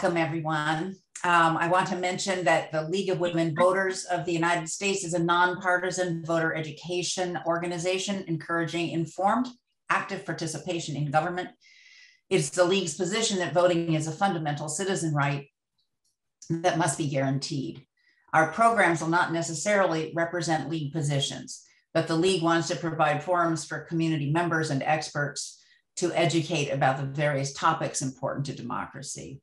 welcome everyone. I want to mention that the League of Women Voters of the United States is a nonpartisan voter education organization encouraging informed, active participation in government. It's the League's position that voting is a fundamental citizen right that must be guaranteed. Our programs will not necessarily represent League positions, but the League wants to provide forums for community members and experts to educate about the various topics important to democracy.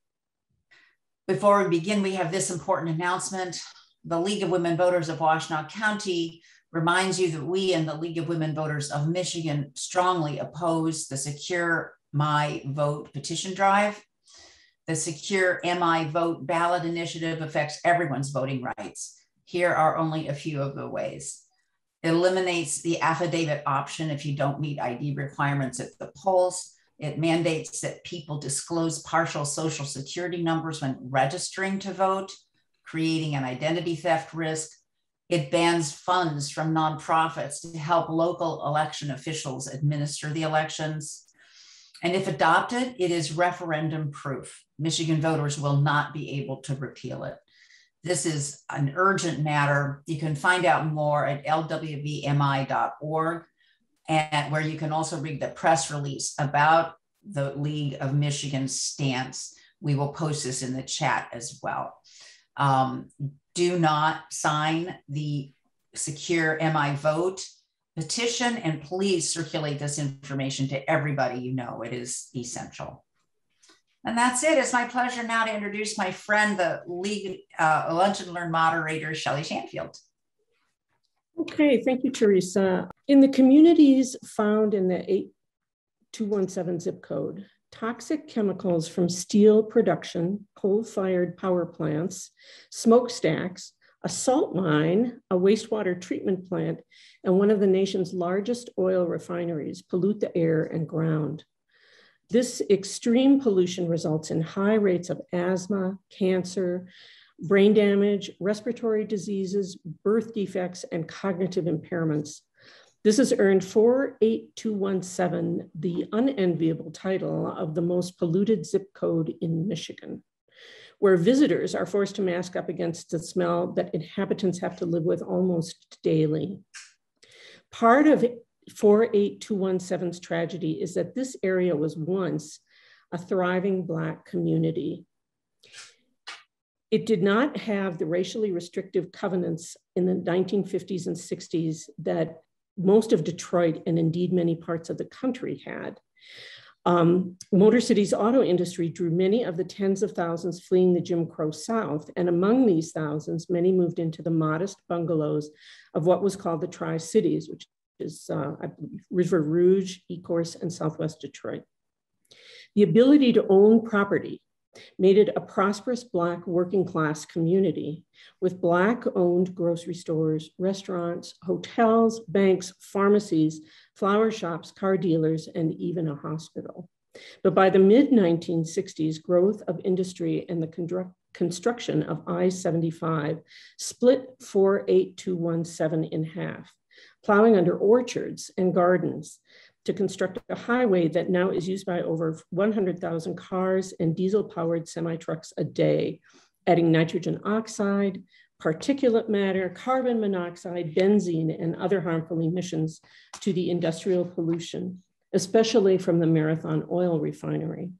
Before we begin, we have this important announcement. The League of Women Voters of Washtenaw County reminds you that we and the League of Women Voters of Michigan strongly oppose the Secure MI Vote petition drive. The Secure MI Vote ballot initiative affects everyone's voting rights. Here are only a few of the ways. It eliminates the affidavit option if you don't meet ID requirements at the polls. It mandates that people disclose partial social security numbers when registering to vote, creating an identity theft risk. It bans funds from nonprofits to help local election officials administer the elections. And if adopted, it is referendum proof. Michigan voters will not be able to repeal it. This is an urgent matter. You can find out more at lwvmi.org. And where you can also read the press release about the League of Michigan's stance. We will post this in the chat as well. Do not sign the Secure MI Vote petition, and please circulate this information to everybody you know. It is essential. And that's it. It's my pleasure now to introduce my friend, the League Lunch and Learn moderator, Shelley Shanfield. Okay, thank you, Teresa. In the communities found in the 8217 zip code, toxic chemicals from steel production, coal-fired power plants, smokestacks, a salt mine, a wastewater treatment plant, and one of the nation's largest oil refineries pollute the air and ground. This extreme pollution results in high rates of asthma, cancer, brain damage, respiratory diseases, birth defects, and cognitive impairments. This has earned 48217 the unenviable title of the most polluted zip code in Michigan, where visitors are forced to mask up against the smell that inhabitants have to live with almost daily. Part of 48217's tragedy is that this area was once a thriving Black community. It did not have the racially restrictive covenants in the 1950s and 60s that most of Detroit and indeed many parts of the country had. Motor City's auto industry drew many of the tens of thousands fleeing the Jim Crow South, and among these thousands, many moved into the modest bungalows of what was called the Tri-Cities, which is River Rouge, Ecorse, and Southwest Detroit. The ability to own property made it a prosperous Black working class community with Black-owned grocery stores, restaurants, hotels, banks, pharmacies, flower shops, car dealers, and even a hospital. But by the mid-1960s, growth of industry and the construction of I-75 split 48217 in half, plowing under orchards and gardens to construct a highway that now is used by over 100,000 cars and diesel-powered semi-trucks a day, adding nitrogen oxide, particulate matter, carbon monoxide, benzene, and other harmful emissions to the industrial pollution, especially from the Marathon Oil Refinery.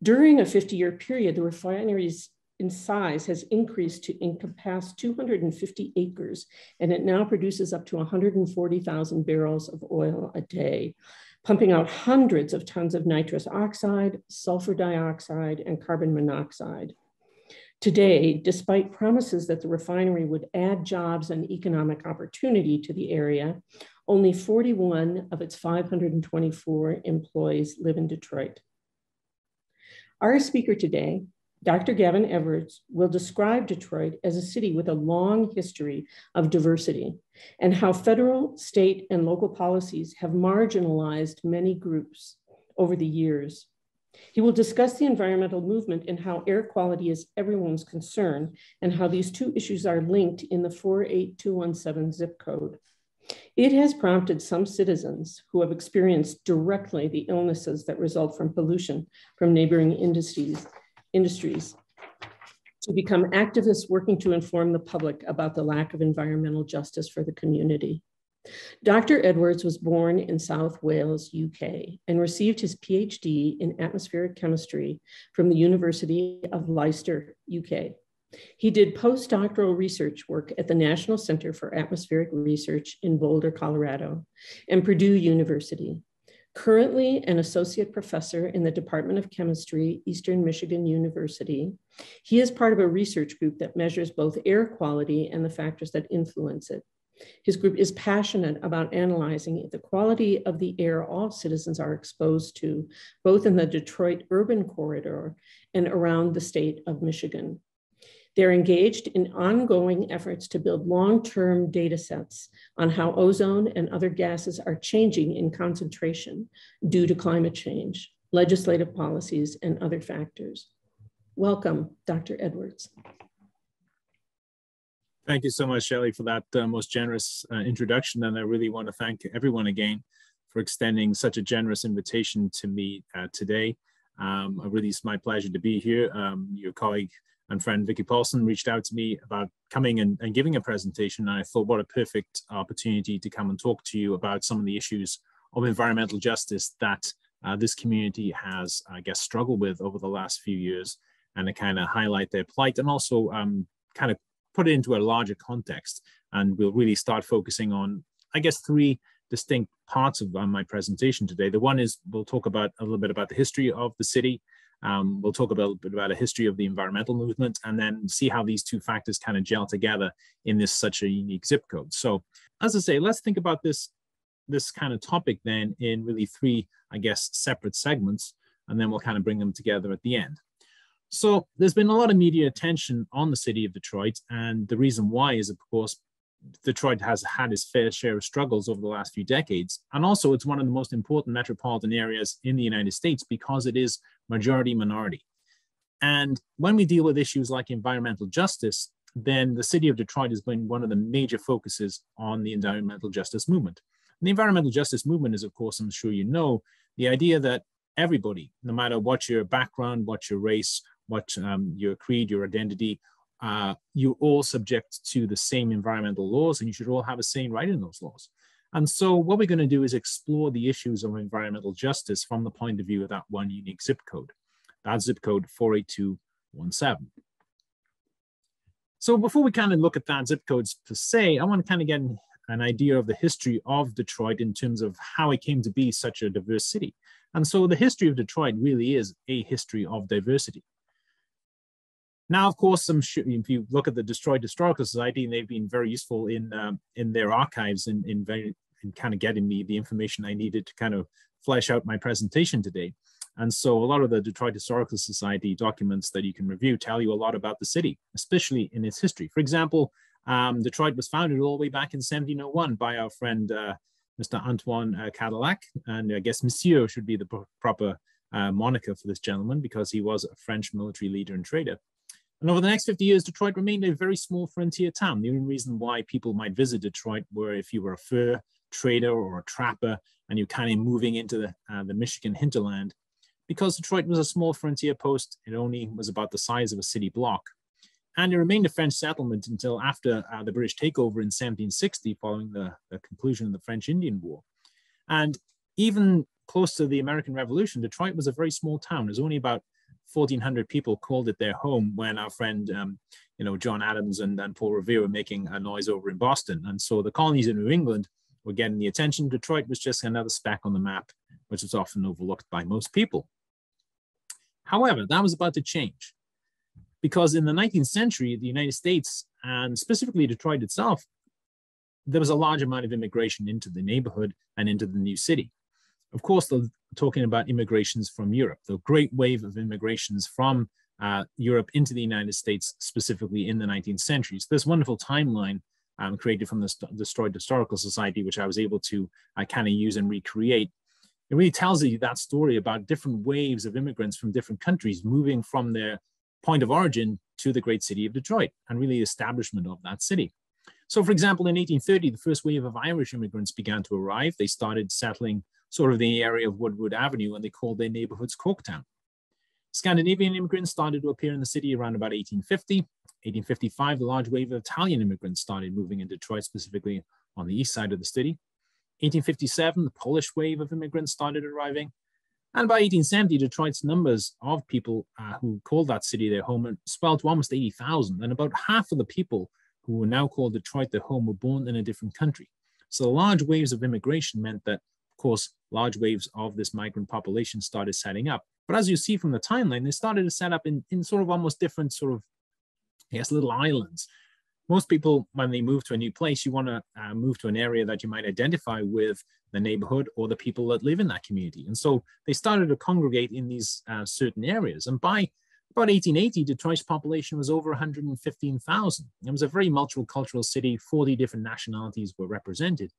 During a 50-year period, the refinery's in size has increased to encompass 250 acres, and it now produces up to 140,000 barrels of oil a day, pumping out hundreds of tons of nitrous oxide, sulfur dioxide, and carbon monoxide. Today, despite promises that the refinery would add jobs and economic opportunity to the area, only 41 of its 524 employees live in Detroit. Our speaker today, Dr. Gavin Everts, will describe Detroit as a city with a long history of diversity and how federal, state, and local policies have marginalized many groups over the years. He will discuss the environmental movement and how air quality is everyone's concern and how these two issues are linked in the 48217 zip code. It has prompted some citizens who have experienced directly the illnesses that result from pollution from neighboring industries industries to become activists working to inform the public about the lack of environmental justice for the community. Dr. Edwards was born in South Wales, UK, and received his PhD in atmospheric chemistry from the University of Leicester, UK. He did postdoctoral research work at the National Center for Atmospheric Research in Boulder, Colorado, and Purdue University. Currently an associate professor in the Department of Chemistry, Eastern Michigan University, he is part of a research group that measures both air quality and the factors that influence it. His group is passionate about analyzing the quality of the air all citizens are exposed to, both in the Detroit urban corridor and around the state of Michigan. They're engaged in ongoing efforts to build long-term data sets on how ozone and other gases are changing in concentration due to climate change, legislative policies, and other factors. Welcome, Dr. Edwards. Thank you so much, Shelley, for that most generous introduction. And I really want to thank everyone again for extending such a generous invitation to me today. Really, it's my pleasure to be here. Your colleague and friend Vicky Paulson reached out to me about coming and giving a presentation. And I thought, what a perfect opportunity to come and talk to you about some of the issues of environmental justice that this community has, I guess, struggled with over the last few years, and to kind of highlight their plight and also kind of put it into a larger context. And we'll really start focusing on, I guess, three distinct parts of my presentation today. The one is we'll talk about a little bit about the history of the city. We'll talk a little bit about a history of the environmental movement, and then see how these two factors kind of gel together in this such a unique zip code. So as I say, let's think about this kind of topic then in really three, I guess, separate segments, and then we'll kind of bring them together at the end. So there's been a lot of media attention on the city of Detroit, and the reason why is, of course, Detroit has had its fair share of struggles over the last few decades, and also it's one of the most important metropolitan areas in the United States because it is majority minority. And when we deal with issues like environmental justice, then the city of Detroit has been one of the major focuses on the environmental justice movement. And the environmental justice movement is, of course, I'm sure you know, the idea that everybody, no matter what your background, what your race, what your creed, your identity, you're all subject to the same environmental laws, and you should all have a same right in those laws. And so what we're going to do is explore the issues of environmental justice from the point of view of that one unique zip code, that zip code 48217. So before we kind of look at that zip codes per se, I want to kind of get an idea of the history of Detroit in terms of how it came to be such a diverse city. And so the history of Detroit really is a history of diversity. Now, of course, I'm sure if you look at the Detroit Historical Society, and they've been very useful in their archives in kind of getting me the information I needed to kind of flesh out my presentation today. And so a lot of the Detroit Historical Society documents that you can review tell you a lot about the city, especially in its history. For example, Detroit was founded all the way back in 1701 by our friend, Mr. Antoine Cadillac, and I guess Monsieur should be the proper moniker for this gentleman, because he was a French military leader and trader. And over the next 50 years, Detroit remained a very small frontier town. The only reason why people might visit Detroit were if you were a fur trader or a trapper, and you're kind of moving into the Michigan hinterland. Because Detroit was a small frontier post, it only was about the size of a city block. And it remained a French settlement until after the British takeover in 1760, following the conclusion of the French Indian War. And even close to the American Revolution, Detroit was a very small town. It was only about 1,400 people called it their home when our friend, you know, John Adams and Paul Revere were making a noise over in Boston. And so the colonies in New England were getting the attention. Detroit was just another speck on the map, which was often overlooked by most people. However, that was about to change. Because in the 19th century, the United States, and specifically Detroit itself, there was a large amount of immigration into the neighborhood and into the new city. Of course, they're talking about immigrations from Europe, the great wave of immigrations from Europe into the United States, specifically in the 19th century. So this wonderful timeline created from the Detroit Historical Society, which I was able to kind of use and recreate, it really tells you that story about different waves of immigrants from different countries moving from their point of origin to the great city of Detroit and really establishment of that city. So for example, in 1830, the first wave of Irish immigrants began to arrive. They started settling sort of the area of Woodward Avenue, and they called their neighborhoods Corktown. Scandinavian immigrants started to appear in the city around about 1850. 1855, the large wave of Italian immigrants started moving in Detroit, specifically on the east side of the city. 1857, the Polish wave of immigrants started arriving. And by 1870, Detroit's numbers of people who called that city their home swelled to almost 80,000. And about half of the people who were now called Detroit their home were born in a different country. So the large waves of immigration meant that, of course, large waves of this migrant population started setting up. But as you see from the timeline, they started to set up in sort of almost different sort of, little islands. Most people, when they move to a new place, you want to move to an area that you might identify with the neighborhood or the people that live in that community. And so they started to congregate in these certain areas. And by about 1880, Detroit's population was over 115,000. It was a very multicultural city. 40 different nationalities were represented.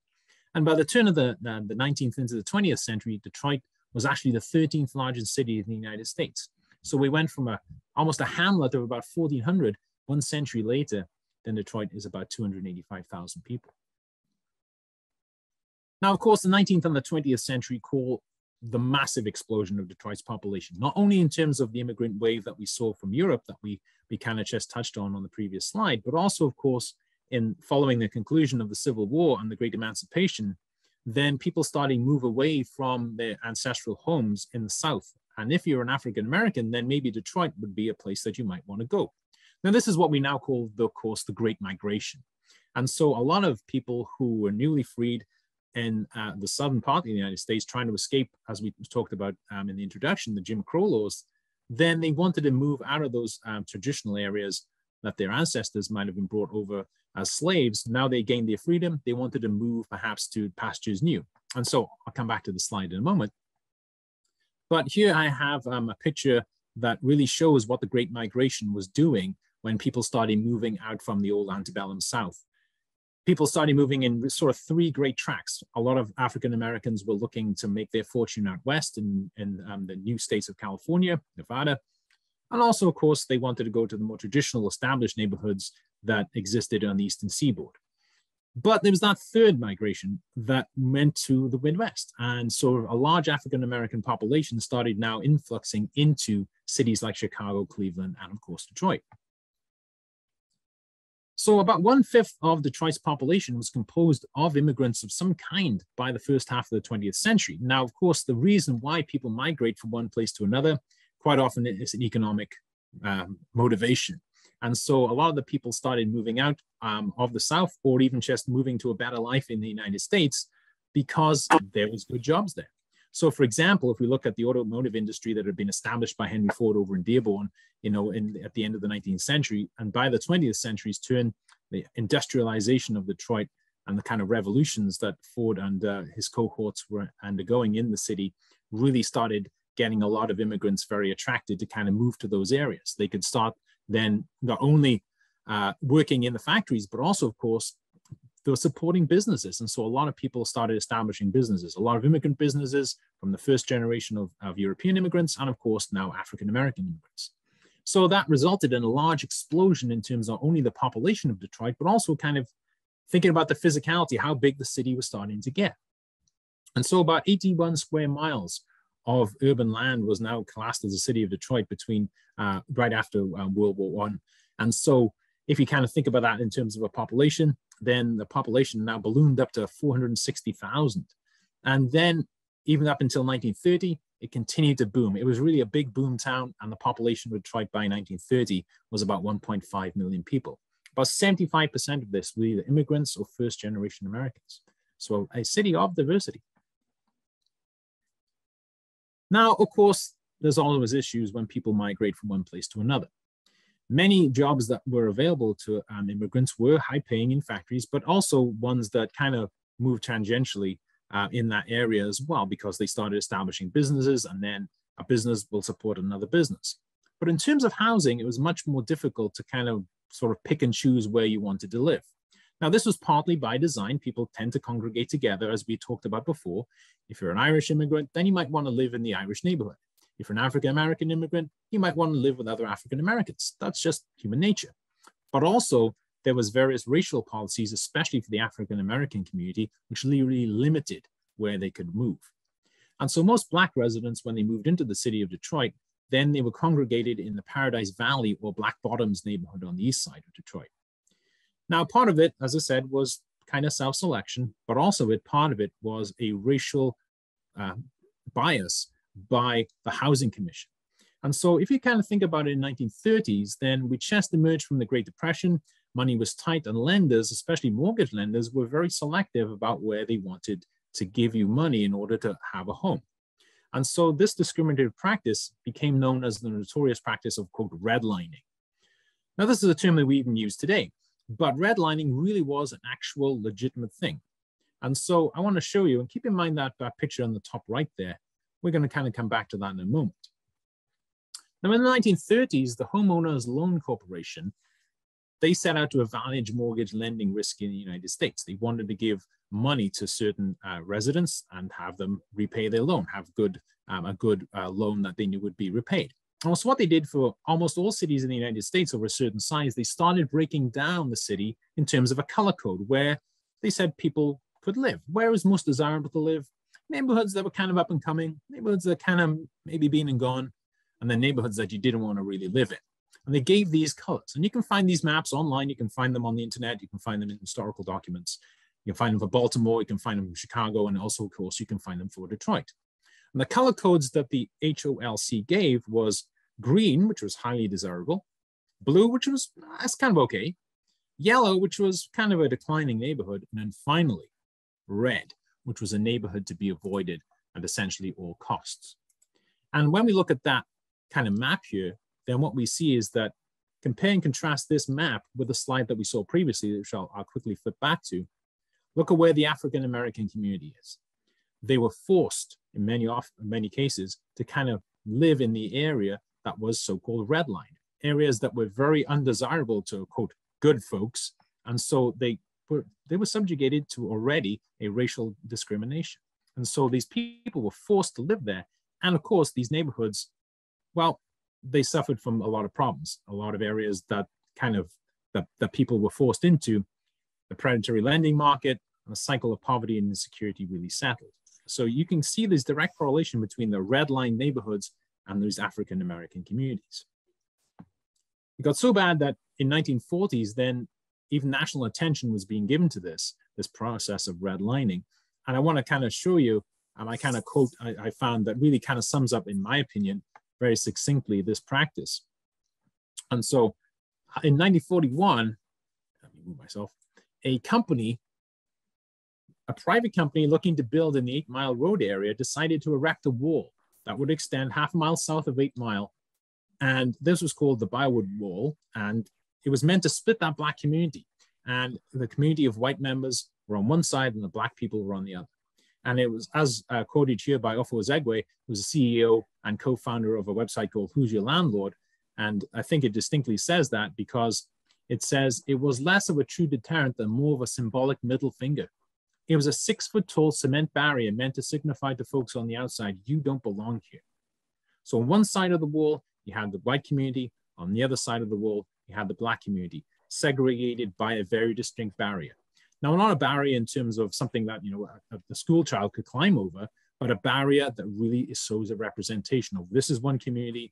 And by the turn of the 19th into the 20th century, Detroit was actually the 13th largest city in the United States. So we went from almost a hamlet of about 1,400 one century later, then Detroit is about 285,000 people. Now, of course, the 19th and the 20th century call the massive explosion of Detroit's population, not only in terms of the immigrant wave that we saw from Europe that we kind of just touched on the previous slide, but also, of course, in following the conclusion of the Civil War and the Great Emancipation, then people started to move away from their ancestral homes in the South. And if you're an African American, then maybe Detroit would be a place that you might want to go. Now, this is what we now call, of course, the Great Migration. And so a lot of people who were newly freed in the southern part of the United States trying to escape, as we talked about in the introduction, the Jim Crow laws, then they wanted to move out of those traditional areas that their ancestors might have been brought over as slaves. Now they gained their freedom. They wanted to move perhaps to pastures new. And so I'll come back to the slide in a moment. But here I have a picture that really shows what the Great Migration was doing when people started moving out from the old antebellum South. People started moving in sort of three great tracks. A lot of African Americans were looking to make their fortune out west in the new states of California, Nevada. And also, of course, they wanted to go to the more traditional established neighborhoods that existed on the eastern seaboard. But there was that third migration that went to the Midwest. And so a large African American population started now influxing into cities like Chicago, Cleveland, and of course, Detroit. So about 1/5 of Detroit's population was composed of immigrants of some kind by the first half of the 20th century. Now, of course, the reason why people migrate from one place to another, quite often is an economic motivation. And so a lot of the people started moving out of the South or even just moving to a better life in the United States because there was good jobs there. So, for example, if we look at the automotive industry that had been established by Henry Ford over in Dearborn, at the end of the 19th century, and by the 20th century's turn, the industrialization of Detroit and the kind of revolutions that Ford and his cohorts were undergoing in the city really started getting a lot of immigrants very attracted to kind of move to those areas. They could start then not only working in the factories, but also, of course, they were supporting businesses. And so a lot of people started establishing businesses, a lot of immigrant businesses from the first generation of European immigrants and, of course, now African-American immigrants. So that resulted in a large explosion in terms of only the population of Detroit, but also kind of thinking about the physicality, how big the city was starting to get. And so about 81 square miles of urban land was now classed as the city of Detroit between right after World War I. And so if you kind of think about that in terms of a population, then the population now ballooned up to 460,000. And then even up until 1930, it continued to boom. It was really a big boom town, and the population of Detroit by 1930 was about 1.5 million people. About 75% of this were either immigrants or first-generation Americans. So a city of diversity. Now, of course, there's always issues when people migrate from one place to another. Many jobs that were available to immigrants were high-paying in factories, but also ones that kind of moved tangentially in that area as well, because they started establishing businesses, and then a business will support another business. But in terms of housing, it was much more difficult to kind of sort of pick and choose where you wanted to live. Now, this was partly by design. People tend to congregate together, as we talked about before. If you're an Irish immigrant, then you might want to live in the Irish neighborhood. If you're an African-American immigrant, you might want to live with other African-Americans. That's just human nature. But also, there was various racial policies, especially for the African-American community, which really limited where they could move. And so most Black residents, when they moved into the city of Detroit, Then they were congregated in the Paradise Valley or Black Bottoms neighborhood on the east side of Detroit. Now, part of it, as I said, was kind of self-selection, but also part of it was a racial bias by the Housing Commission. And so if you kind of think about it in the 1930s, then we just emerged from the Great Depression, money was tight, and lenders, especially mortgage lenders, were very selective about where they wanted to give you money in order to have a home. And so this discriminative practice became known as the notorious practice of, quote, redlining. Now, this is a term that we even use today, but redlining really was an actual legitimate thing. And so I want to show you, and keep in mind that, picture on the top right there, we're going to kind of come back to that in a moment. Now, in the 1930s, the Homeowners Loan Corporation, they set out to manage mortgage lending risk in the United States. They wanted to give money to certain residents and have them repay their loan, have good, a good loan that they knew would be repaid. And so what they did for almost all cities in the United States over a certain size, they started breaking down the city in terms of a color code where they said people could live. Where is most desirable to live? Neighborhoods that were kind of up and coming, neighborhoods that kind of maybe been and gone, and then neighborhoods that you didn't want to really live in. And they gave these colors. And you can find these maps online. You can find them on the internet. You can find them in historical documents. You can find them for Baltimore. You can find them for Chicago. And also, of course, you can find them for Detroit. And the color codes that the HOLC gave was green, which was highly desirable, blue, which was that's kind of okay, yellow, which was kind of a declining neighborhood, and then finally, red, which was a neighborhood to be avoided at essentially all costs. And when we look at that kind of map here, then what we see is that compare and contrast this map with the slide that we saw previously, which I'll quickly flip back to. Look at where the African-American community is. They were forced in many cases to kind of live in the area that was so-called redlined, areas that were very undesirable to, quote, good folks. And so they were subjugated to already a racial discrimination. And so these people were forced to live there. And of course, these neighborhoods, well, they suffered from a lot of problems, a lot of areas that kind of, that people were forced into, the predatory lending market, and a cycle of poverty and insecurity really settled. So you can see this direct correlation between the redline neighborhoods and those African-American communities. It got so bad that in 1940s, then even national attention was being given to this process of redlining. And I want to kind of show you, and I kind of quote, I found that really kind of sums up, in my opinion, very succinctly this practice. And so in 1941, let me move myself, a company, a private company looking to build in the 8 Mile Road area decided to erect a wall that would extend half a mile south of 8 Mile. And this was called the Byward Wall. And it was meant to split that Black community. And the community of white members were on one side and the Black people were on the other. And it was, as quoted here by Ofo Ezegwe, who's the CEO and co-founder of a website called Who's Your Landlord? And I think it distinctly says that because it says it was less of a true deterrent than more of a symbolic middle finger. It was a 6-foot-tall cement barrier meant to signify to folks on the outside, you don't belong here. So on one side of the wall, you had the white community. On the other side of the wall, you had the Black community, segregated by a very distinct barrier. Now, not a barrier in terms of something that, you know, a school child could climb over, but a barrier that really is so a representation of this is one community,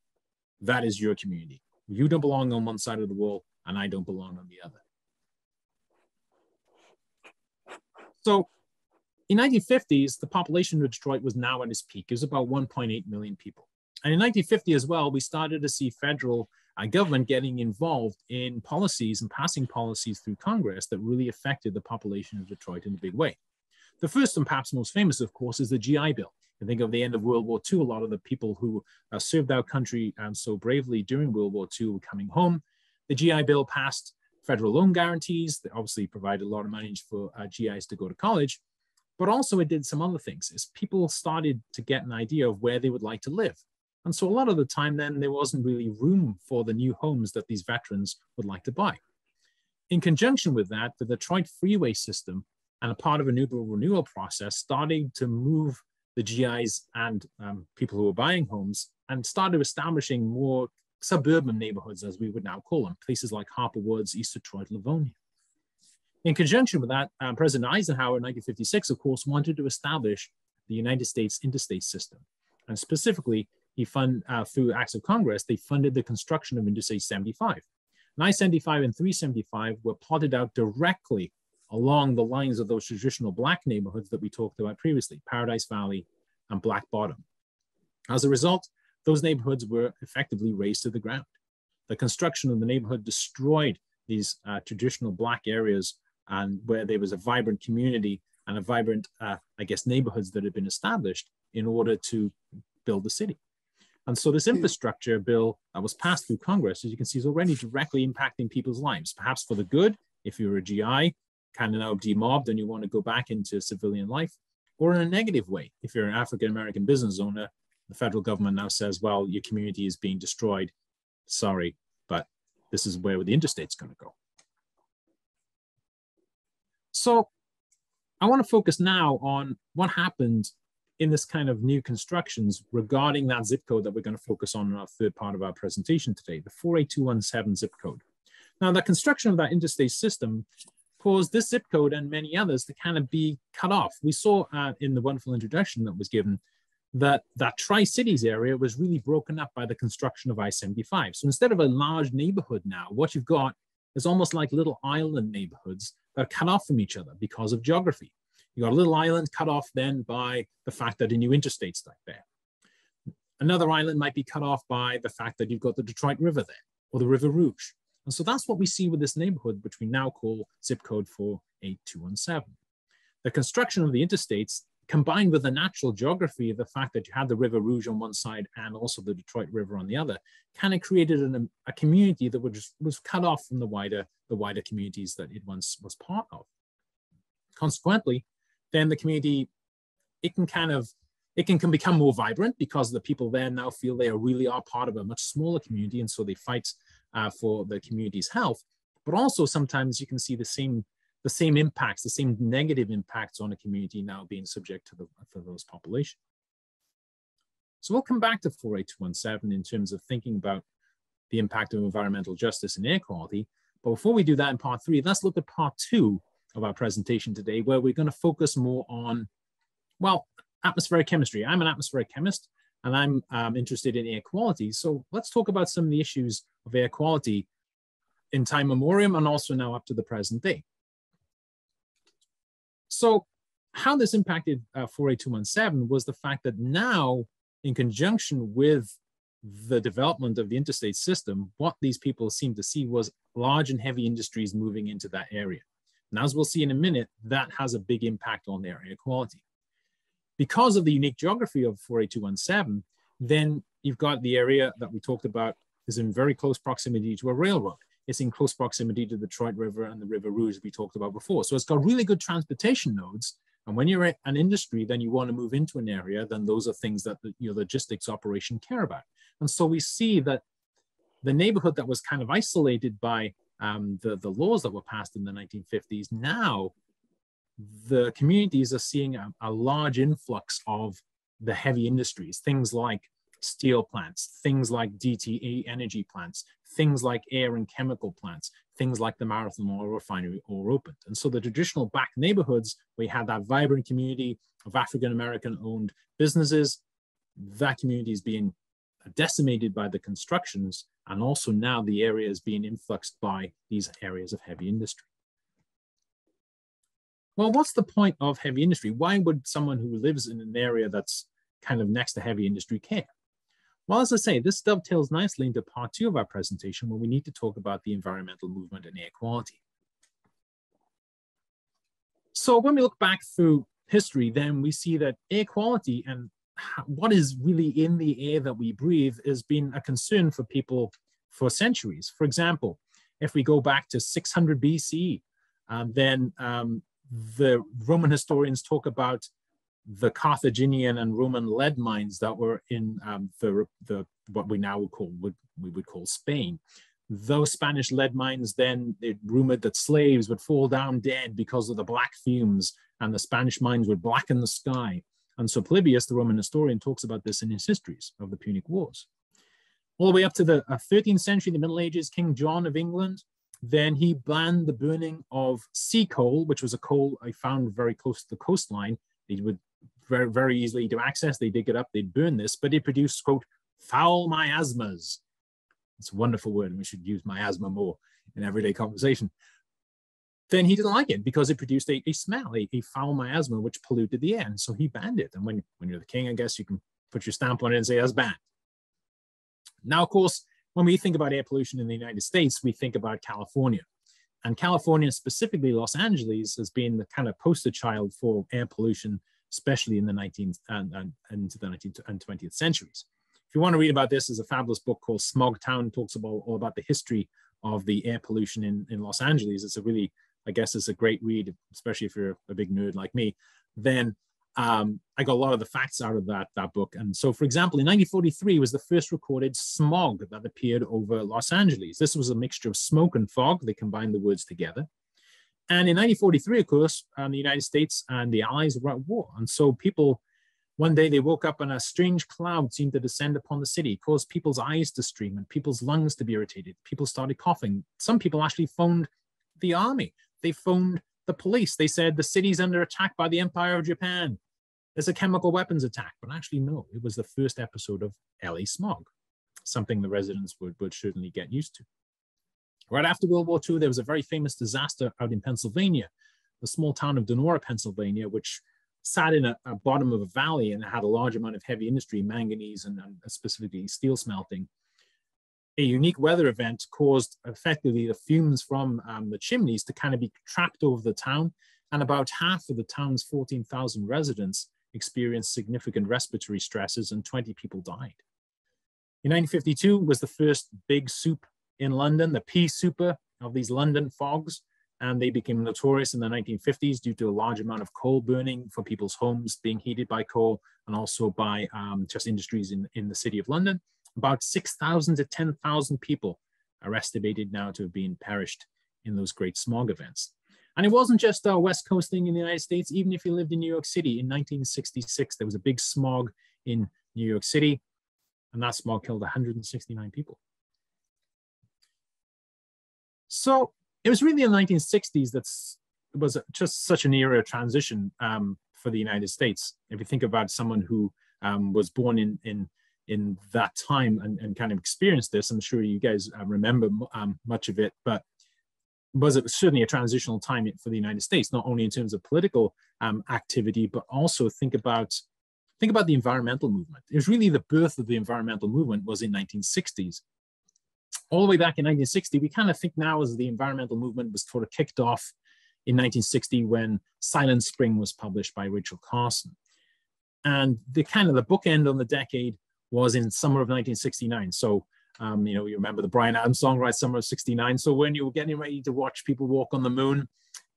that is your community. You don't belong on one side of the wall, and I don't belong on the other. So in 1950s, the population of Detroit was now at its peak. It was about 1.8 million people. And in 1950 as well, we started to see federal government getting involved in policies and passing policies through Congress that really affected the population of Detroit in a big way. The first and perhaps most famous, of course, is the GI Bill. You think of the end of World War II, a lot of the people who served our country so bravely during World War II were coming home. The GI Bill passed federal loan guarantees that obviously provided a lot of money for GIs to go to college, but also it did some other things as people started to get an idea of where they would like to live. And so a lot of the time then there wasn't really room for the new homes that these veterans would like to buy. In conjunction with that, the Detroit freeway system and a part of a new renewal process started to move the GIs and people who were buying homes and started establishing more suburban neighborhoods, as we would now call them, places like Harper Woods, East Detroit, Livonia. In conjunction with that, President Eisenhower in 1956, of course, wanted to establish the United States interstate system. And specifically, he funded, through acts of Congress, they funded the construction of Interstate 75. 975 and 375 were plotted out directly along the lines of those traditional Black neighborhoods that we talked about previously, Paradise Valley and Black Bottom. As a result, those neighborhoods were effectively razed to the ground. The construction of the neighborhood destroyed these traditional Black areas, and where there was a vibrant community and a vibrant, I guess, neighborhoods that had been established in order to build the city. And so this infrastructure bill that was passed through Congress, as you can see, is already directly impacting people's lives, perhaps for the good, if you're a GI, kind of now demobbed and you want to go back into civilian life, or in a negative way, if you're an African-American business owner, the federal government now says, well, your community is being destroyed. Sorry, but this is where the interstate's going to go. So I want to focus now on what happened in this kind of new constructions regarding that zip code that we're going to focus on in our third part of our presentation today, the 48217 zip code. Now, the construction of that interstate system caused this zip code and many others to kind of be cut off. We saw in the wonderful introduction that was given that that Tri-Cities area was really broken up by the construction of I-75. So instead of a large neighborhood now, what you've got is almost like little island neighborhoods that are cut off from each other because of geography. You got a little island cut off then by the fact that a new interstate's like there. Another island might be cut off by the fact that you've got the Detroit River there or the River Rouge. And so that's what we see with this neighborhood, which we now call zip code 48217. The construction of the interstates combined with the natural geography of the fact that you had the River Rouge on one side and also the Detroit River on the other, kind of created a community that was cut off from the wider communities that it once was part of. Consequently, then the community, it can become more vibrant because the people there now feel they really are part of a much smaller community, and so they fight for the community's health. But also sometimes you can see the same impacts, the same negative impacts on a community now being subject to those population. So we'll come back to 48217 in terms of thinking about the impact of environmental justice and air quality. But before we do that in part three, let's look at part two of our presentation today, where we're going to focus more on, well, atmospheric chemistry. I'm an atmospheric chemist and I'm interested in air quality. So let's talk about some of the issues of air quality in time memoriam and also now up to the present day. So how this impacted 48217 was the fact that now, in conjunction with the development of the interstate system, what these people seemed to see was large and heavy industries moving into that area. And as we'll see in a minute, that has a big impact on their air quality. Because of the unique geography of 48217, then you've got the area that we talked about is in very close proximity to a railroad. It's in close proximity to the Detroit River and the River Rouge we talked about before. So it's got really good transportation nodes. And when you're an industry, then you want to move into an area, then those are things that your logistics operation care about. And so we see that the neighborhood that was kind of isolated by the laws that were passed in the 1950s, now the communities are seeing a large influx of the heavy industries, things like steel plants, things like DTE energy plants, things like air and chemical plants, things like the Marathon Oil Refinery all opened. And so the traditional back neighborhoods, we had that vibrant community of African-American owned businesses, that community is being decimated by the constructions, and also now the area is being influxed by these areas of heavy industry. Well, what's the point of heavy industry? Why would someone who lives in an area that's kind of next to heavy industry care? Well, as I say, this dovetails nicely into part two of our presentation, where we need to talk about the environmental movement and air quality. So when we look back through history, then we see that air quality and what is really in the air that we breathe has been a concern for people for centuries. For example, if we go back to 600 BCE, then the Roman historians talk about the Carthaginian and Roman lead mines that were in what we now would call, Spain. Those Spanish lead mines, then it rumored that slaves would fall down dead because of the black fumes, and the Spanish mines would blacken the sky. And so Polybius, the Roman historian, talks about this in his histories of the Punic Wars. All the way up to the 13th century, the Middle Ages, King John of England, then he banned the burning of sea coal, which was a coal I found very close to the coastline. They would very, very easily to access. They dig it up, they'd burn this, but it produced, quote, foul miasmas. It's a wonderful word, and we should use miasma more in everyday conversation. Then he didn't like it because it produced a smell, a foul miasma, which polluted the air. And so he banned it. And when you're the king, I guess you can put your stamp on it and say that's banned. Now, of course, when we think about air pollution in the United States, we think about California. And California, specifically Los Angeles, has been the kind of poster child for air pollution, especially in the 19th and into the 19th and 20th centuries. If you want to read about this, there's a fabulous book called Smogtown, talks about all about the history of the air pollution in Los Angeles. It's a really, I guess it's a great read, especially if you're a big nerd like me. Then I got a lot of the facts out of that book. And so, for example, in 1943 was the first recorded smog that appeared over Los Angeles. This was a mixture of smoke and fog. They combined the words together. And in 1943, of course, the United States and the Allies were at war. And so people, one day they woke up and a strange cloud seemed to descend upon the city, caused people's eyes to stream and people's lungs to be irritated. People started coughing. Some people actually phoned the army. They phoned the police. They said, the city's under attack by the Empire of Japan. There's a chemical weapons attack. But actually, no, it was the first episode of LA smog, something the residents would certainly get used to. Right after World War II, there was a very famous disaster out in Pennsylvania, the small town of Donora, Pennsylvania, which sat in a bottom of a valley and had a large amount of heavy industry, manganese and specifically steel smelting. A unique weather event caused effectively the fumes from the chimneys to kind of be trapped over the town. And about half of the town's 14,000 residents experienced significant respiratory stresses and 20 people died. In 1952 was the first big soup in London, the pea super of these London fogs, and they became notorious in the 1950s due to a large amount of coal burning for people's homes being heated by coal and also by just industries in the city of London. About 6,000 to 10,000 people are estimated now to have been perished in those great smog events. And it wasn't just our West Coast thing in the United States. Even if you lived in New York City in 1966, there was a big smog in New York City, and that smog killed 169 people. So it was really in the 1960s that it was just such an era of transition for the United States. If you think about someone who was born in that time and kind of experienced this, I'm sure you guys remember much of it, but it was certainly a transitional time for the United States, not only in terms of political activity, but also think about the environmental movement. It was really the birth of the environmental movement was in 1960s. All the way back in 1960, we kind of think now as the environmental movement was sort of kicked off in 1960 when Silent Spring was published by Rachel Carson. And the kind of the bookend on the decade was in summer of 1969. So, you remember the Bryan Adams song, right? Summer of 69. So when you were getting ready to watch people walk on the moon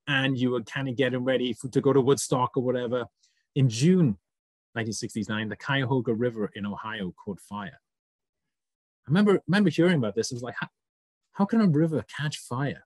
and you were kind of getting ready to go to Woodstock or whatever, in June 1969, the Cuyahoga River in Ohio caught fire. I remember hearing about this. It was like, how can a river catch fire?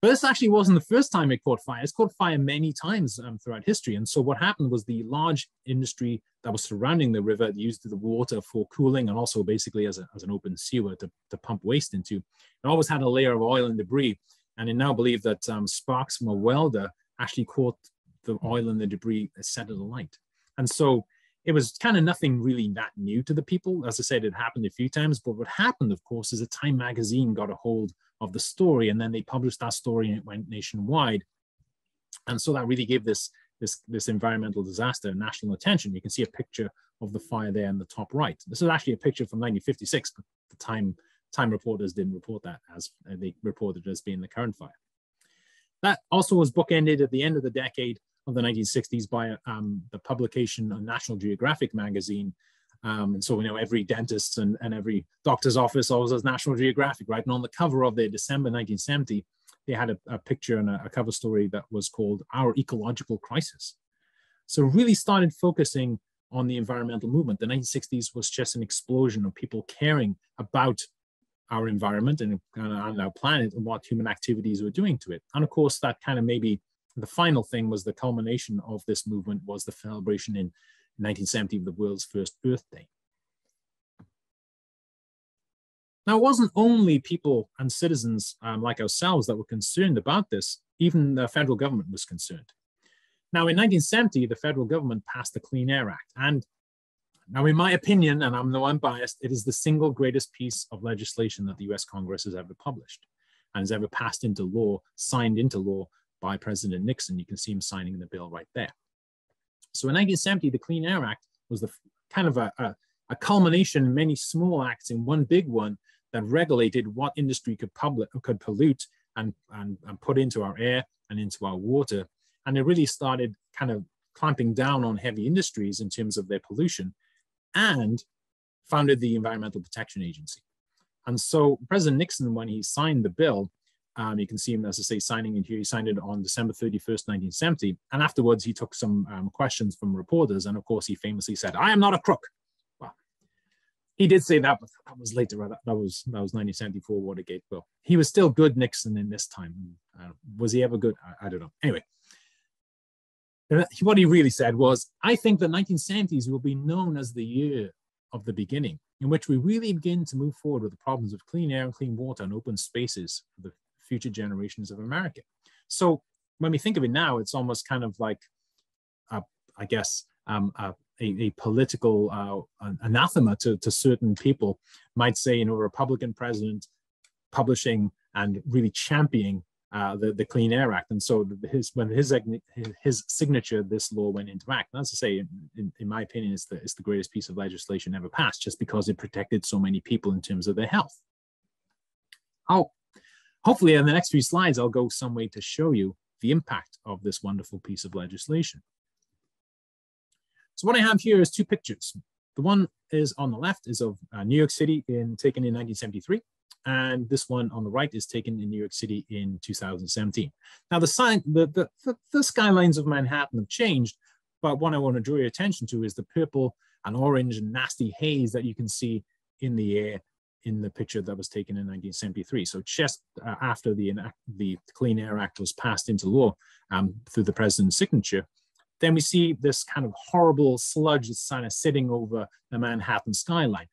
But this actually wasn't the first time it caught fire. It's caught fire many times throughout history. And so what happened was the large industry that was surrounding the river used the water for cooling and also basically as an open sewer to pump waste into. It always had a layer of oil and debris. And it now believed that sparks from a welder actually caught the oil and the debris and set it alight. And so it was kind of nothing really that new to the people. As I said, it happened a few times, but what happened, of course, is that Time magazine got a hold of the story and then they published that story and it went nationwide. And so that really gave this environmental disaster national attention. You can see a picture of the fire there in the top right. This is actually a picture from 1956, but the Time reporters didn't report that as they reported it as being the current fire. That also was bookended at the end of the decade of the 1960s by the publication of National Geographic magazine. And so we know every dentist and every doctor's office always has National Geographic, right? And on the cover of their December 1970, they had a picture and a cover story that was called Our Ecological Crisis. So really started focusing on the environmental movement. The 1960s was just an explosion of people caring about our environment and our planet and what human activities were doing to it. And of course, that kind of maybe the final thing was the culmination of this movement was the celebration in 1970 of the world's first Earth Day. Now, it wasn't only people and citizens like ourselves that were concerned about this, even the federal government was concerned. Now, in 1970, the federal government passed the Clean Air Act, and Now, in my opinion, and I'm no unbiased, it is the single greatest piece of legislation that the US Congress has ever published and has ever passed into law, signed into law by President Nixon. You can see him signing the bill right there. So in 1970, the Clean Air Act was the kind of a culmination of many small acts in one big one that regulated what industry could pollute and put into our air and into our water. And it really started kind of clamping down on heavy industries in terms of their pollution, and founded the Environmental Protection Agency. And so President Nixon, when he signed the bill, you can see him, as I say, signing it here. He signed it on December 31st, 1970. And afterwards, he took some questions from reporters. And of course, he famously said, "I am not a crook." Well, he did say that, but that was later. That was 1974 Watergate bill. He was still good Nixon in this time. Was he ever good? I don't know. Anyway, what he really said was, "I think the 1970s will be known as the year of the beginning, in which we really begin to move forward with the problems of clean air and clean water and open spaces for the future generations of America." So when we think of it now, it's almost kind of like, a political anathema to certain people might say, you know, a Republican president publishing and really championing the Clean Air Act. And so when his signature, this law went into act. And as I say, in my opinion, it's the greatest piece of legislation ever passed, just because it protected so many people in terms of their health. Hopefully in the next few slides, I'll go some way to show you the impact of this wonderful piece of legislation. So what I have here is two pictures. The one is on the left is of New York City taken in 1973. And this one on the right is taken in New York City in 2017. Now, the skylines of Manhattan have changed, but what I want to draw your attention to is the purple and orange and nasty haze that you can see in the air in the picture that was taken in 1973. So just after the Clean Air Act was passed into law through the president's signature, then we see this kind of horrible sludge that's kind of sitting over the Manhattan skyline.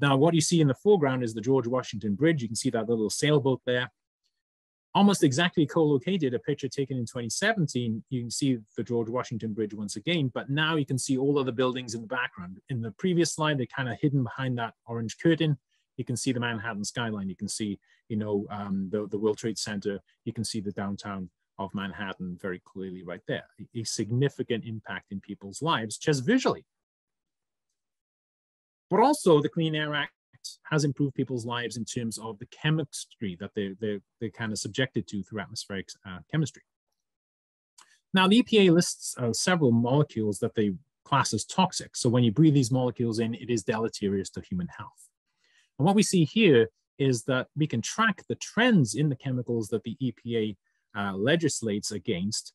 Now, what you see in the foreground is the George Washington Bridge. You can see that little sailboat there. Almost exactly co-located, a picture taken in 2017, you can see the George Washington Bridge once again, but now you can see all of the buildings in the background. In the previous slide, they're kind of hidden behind that orange curtain. You can see the Manhattan skyline. You can see, you know, the World Trade Center. You can see the downtown of Manhattan very clearly right there. A significant impact in people's lives, just visually. But also the Clean Air Act has improved people's lives in terms of the chemistry that they're kind of subjected to through atmospheric chemistry. Now, the EPA lists several molecules that they class as toxic. So when you breathe these molecules in, it is deleterious to human health. And what we see here is that we can track the trends in the chemicals that the EPA legislates against.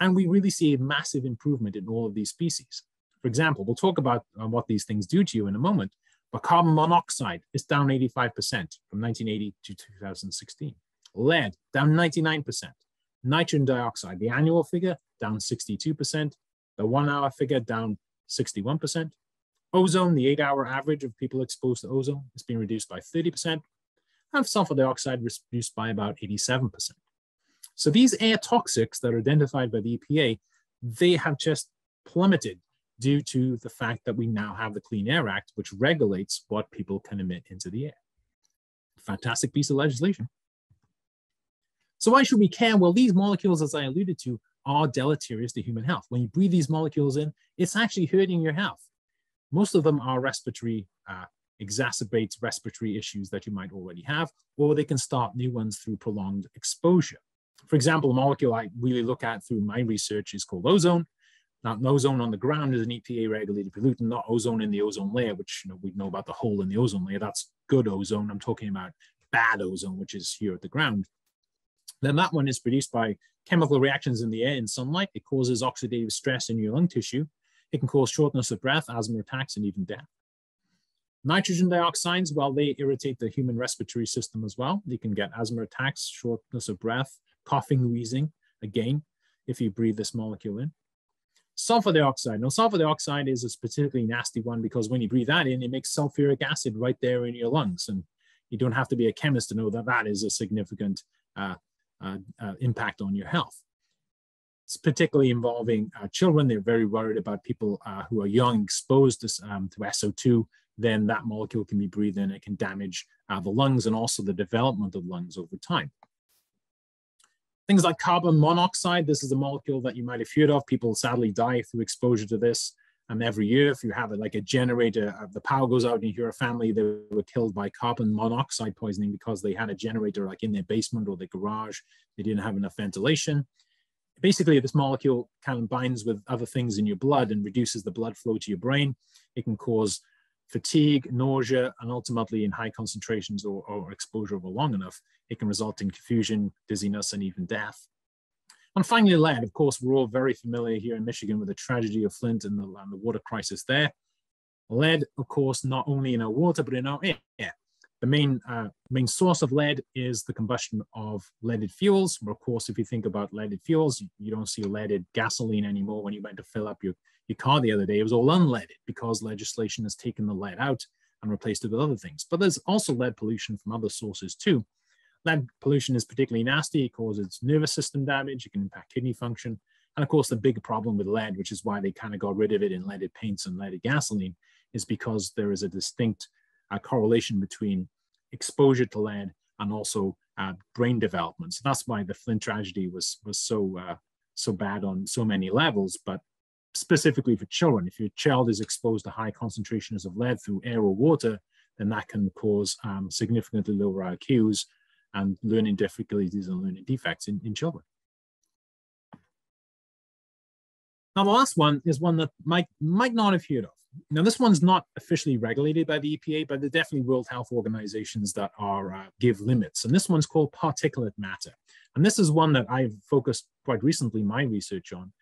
And we really see a massive improvement in all of these species. For example, we'll talk about what these things do to you in a moment, but carbon monoxide is down 85% from 1980 to 2016. Lead, down 99%. Nitrogen dioxide, the annual figure, down 62%. The 1 hour figure, down 61%. Ozone, the 8 hour average of people exposed to ozone, has been reduced by 30%. And sulfur dioxide reduced by about 87%. So these air toxics that are identified by the EPA, they have just plummeted due to the fact that we now have the Clean Air Act, which regulates what people can emit into the air. Fantastic piece of legislation. So why should we care? Well, these molecules, as I alluded to, are deleterious to human health. When you breathe these molecules in, it's actually hurting your health. Most of them are respiratory, exacerbates respiratory issues that you might already have, or they can start new ones through prolonged exposure. For example, a molecule I really look at through my research is called ozone. Now, ozone on the ground is an EPA-regulated pollutant, not ozone in the ozone layer, which, you know, we know about the hole in the ozone layer. That's good ozone. I'm talking about bad ozone, which is here at the ground. Then that one is produced by chemical reactions in the air in sunlight. It causes oxidative stress in your lung tissue. It can cause shortness of breath, asthma attacks, and even death. Nitrogen dioxides, well, they irritate the human respiratory system as well. You can get asthma attacks, shortness of breath, coughing, wheezing, again, if you breathe this molecule in. Sulfur dioxide. Now, sulfur dioxide is a particularly nasty one because when you breathe that in, it makes sulfuric acid right there in your lungs. And you don't have to be a chemist to know that that is a significant impact on your health. It's particularly involving children. They're very worried about people who are young exposed to SO2, then that molecule can be breathed in. It can damage the lungs and also the development of lungs over time. Things like carbon monoxide. This is a molecule that you might have heard of. People sadly die through exposure to this. And every year, if you have like a generator, the power goes out and you hear a family that were killed by carbon monoxide poisoning because they had a generator like in their basement or their garage. They didn't have enough ventilation. Basically, this molecule kind of binds with other things in your blood and reduces the blood flow to your brain. It can cause fatigue, nausea, and ultimately in high concentrations or exposure over long enough, it can result in confusion, dizziness, and even death. And finally, lead. Of course, we're all very familiar here in Michigan with the tragedy of Flint and the water crisis there. Lead, of course, not only in our water, but in our air. The main source of lead is the combustion of leaded fuels. Of course, if you think about leaded fuels, you don't see leaded gasoline anymore. When you went to fill up your car the other day, it was all unleaded because legislation has taken the lead out and replaced it with other things. But there's also lead pollution from other sources too. Lead pollution is particularly nasty. It causes nervous system damage. It can impact kidney function. And of course, the big problem with lead, which is why they kind of got rid of it in leaded paints and leaded gasoline, is because there is a distinct correlation between exposure to lead and also brain development. So that's why the Flint tragedy was so bad on so many levels, but specifically for children. If your child is exposed to high concentrations of lead through air or water, then that can cause significantly lower IQs and learning difficulties and learning defects in children. Now, the last one is one that might not have heard of. Now, this one's not officially regulated by the EPA, but there are definitely World Health Organizations that are give limits. And this one's called particulate matter. And this is one that I've focused quite recently my research on.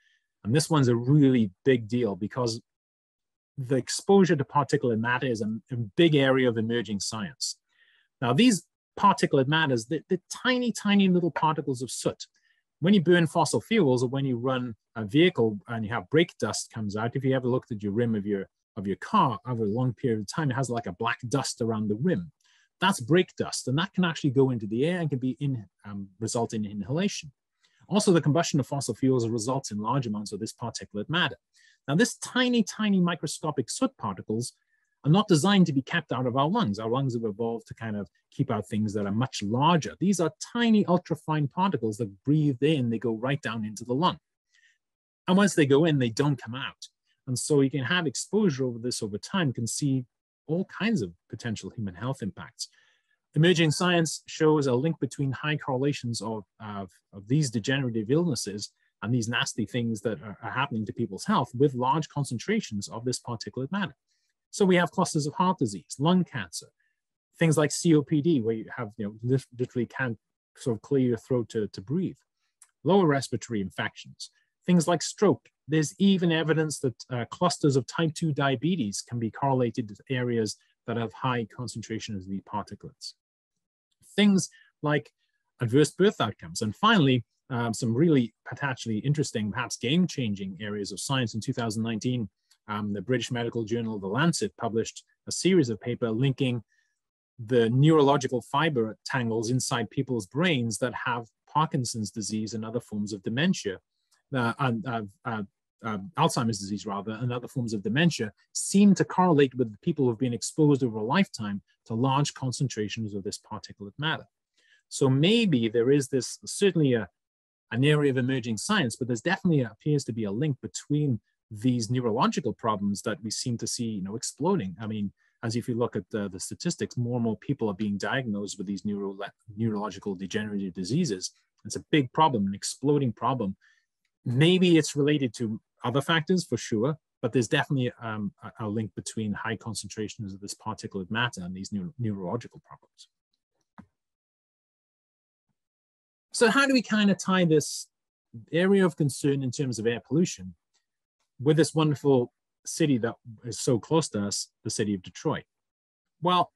And this one's a really big deal because the exposure to particulate matter is a big area of emerging science. Now, these particulate matters, they're tiny, tiny little particles of soot. When you burn fossil fuels or when you run a vehicle and you have brake dust comes out, if you ever looked at your rim of your car over a long period of time, it has like a black dust around the rim. That's brake dust, and that can actually go into the air and can be result in inhalation. Also, the combustion of fossil fuels results in large amounts of this particulate matter. Now, this tiny, tiny microscopic soot particles are not designed to be kept out of our lungs. Our lungs have evolved to kind of keep out things that are much larger. These are tiny, ultra-fine particles that breathe in, they go right down into the lung. And once they go in, they don't come out. And so you can have exposure over this over time, can see all kinds of potential human health impacts. Emerging science shows a link between high correlations of these degenerative illnesses and these nasty things that are happening to people's health with large concentrations of this particulate matter. So we have clusters of heart disease, lung cancer, things like COPD, where you have, literally can't sort of clear your throat to breathe, lower respiratory infections, things like stroke. There's even evidence that clusters of type 2 diabetes can be correlated with areas that have high concentrations of these particulates. Things like adverse birth outcomes. And finally, some really potentially interesting, perhaps game-changing areas of science in 2019. The British medical journal, The Lancet, published a series of papers linking the neurological fiber tangles inside people's brains that have Parkinson's disease and other forms of dementia, Alzheimer's disease rather, and other forms of dementia seem to correlate with people who've been exposed over a lifetime to large concentrations of this particulate matter. So maybe there is this, certainly an area of emerging science, but there's definitely appears to be a link between these neurological problems that we seem to see, exploding. I mean, as if you look at the statistics, more and more people are being diagnosed with these neurological degenerative diseases. It's a big problem, an exploding problem. Maybe it's related to other factors for sure, but there's definitely a link between high concentrations of this particulate matter and these neurological problems. So how do we kind of tie this area of concern in terms of air pollution with this wonderful city that is so close to us, the city of Detroit? Well,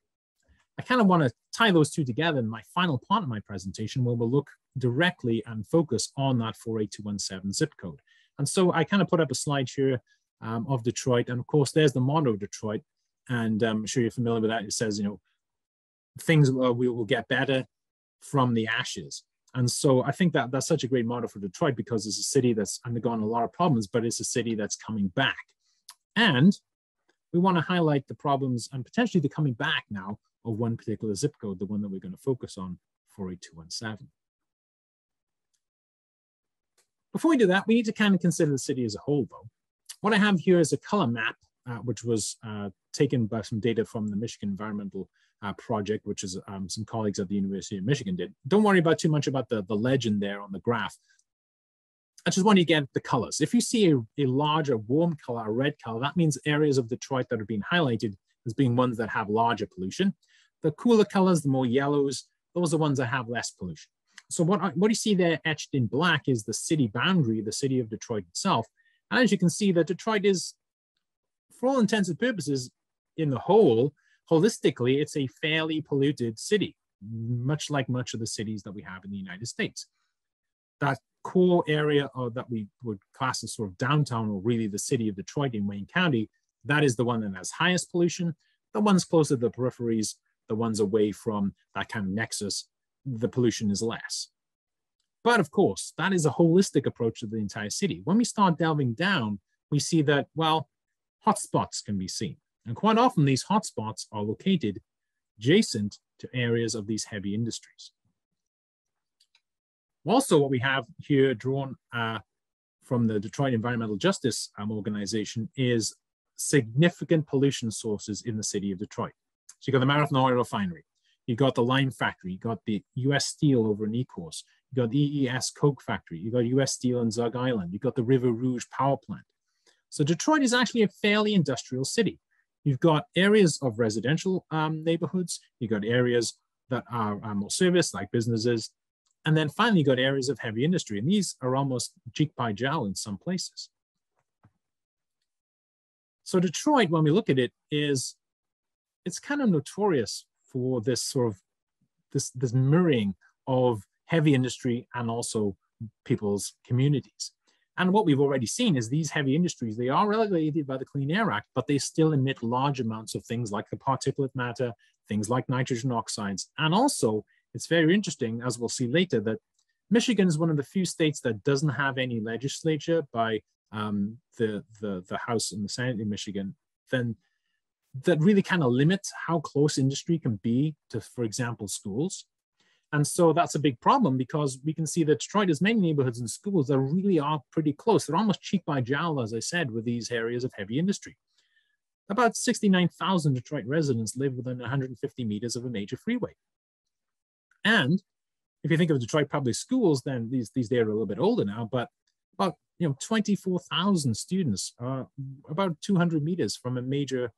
I kind of want to tie those two together in my final part of my presentation, where we'll look directly and focus on that 48217 zip code. And so I kind of put up a slide here of Detroit. And of course, there's the motto of Detroit. And I'm sure you're familiar with that. It says, things we will get better from the ashes. And so I think that that's such a great model for Detroit, because it's a city that's undergone a lot of problems, but it's a city that's coming back. And we want to highlight the problems and potentially the coming back now of one particular zip code, the one that we're going to focus on, 48217. Before we do that, we need to kind of consider the city as a whole, though. What I have here is a color map, which was taken by some data from the Michigan Environmental Project, which is some colleagues at the University of Michigan did. Don't worry about too much about the legend there on the graph. I just want you to get the colors. If you see a larger warm color, a red color, that means areas of Detroit that have been highlighted as being ones that have larger pollution. The cooler colors, the more yellows, those are ones that have less pollution. So what you see there etched in black is the city boundary, the city of Detroit itself. And as you can see, that Detroit is, for all intents and purposes, in the whole, holistically, it's a fairly polluted city, much like much of the cities that we have in the United States. That core area that we would class as sort of downtown, or really the city of Detroit in Wayne County, that is the one that has highest pollution. The ones closer to the peripheries, the ones away from that kind of nexus, the pollution is less. But of course, that is a holistic approach to the entire city. When we start delving down, we see that, well, hotspots can be seen. And quite often these hotspots are located adjacent to areas of these heavy industries. Also, what we have here drawn from the Detroit Environmental Justice Organization is significant pollution sources in the city of Detroit. So you've got the Marathon Oil Refinery, you've got the lime factory, you've got the U.S. Steel over in Ecorse, you've got the EES Coke factory, you've got U.S. Steel in Zug Island, you've got the River Rouge power plant. So Detroit is actually a fairly industrial city. You've got areas of residential neighborhoods, you've got areas that are more service, like businesses, and then finally you've got areas of heavy industry, and these are almost cheek by jowl in some places. So Detroit, when we look at it, it's kind of notorious for this sort of, this mirroring of heavy industry and also people's communities. And what we've already seen is these heavy industries, they are regulated by the Clean Air Act, but they still emit large amounts of things like the particulate matter, things like nitrogen oxides. And also, it's very interesting, as we'll see later, that Michigan is one of the few states that doesn't have any legislature by the House and the Senate in Michigan, then that really kind of limits how close industry can be to, for example, schools. And so that's a big problem, because we can see that Detroit has many neighborhoods and schools that really are pretty close. They're almost cheek by jowl, as I said, with these areas of heavy industry. About 69,000 Detroit residents live within 150 meters of a major freeway. And if you think of Detroit public schools, then these days are a little bit older now, but about 24,000 students are about 200 meters from a major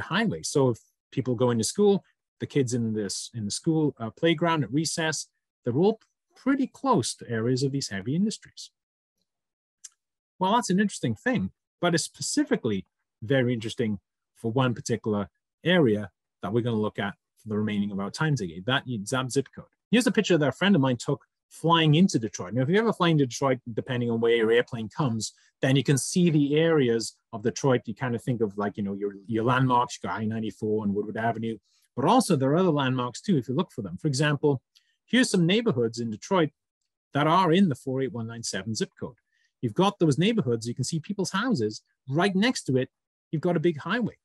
highway. So if people go into school, the kids in the school playground at recess, they're all pretty close to areas of these heavy industries. Well, that's an interesting thing, but it's specifically very interesting for one particular area that we're going to look at for the remaining of our time today, that zip code. Here's a picture that a friend of mine took flying into Detroit. Now, if you ever fly into Detroit, depending on where your airplane comes, then you can see the areas of Detroit. You kind of think of like, your landmarks, you got I-94 and Woodward Avenue, but also there are other landmarks too, if you look for them. For example, here's some neighborhoods in Detroit that are in the 48197 zip code. You've got those neighborhoods, you can see people's houses. Right next to it, you've got a big highway.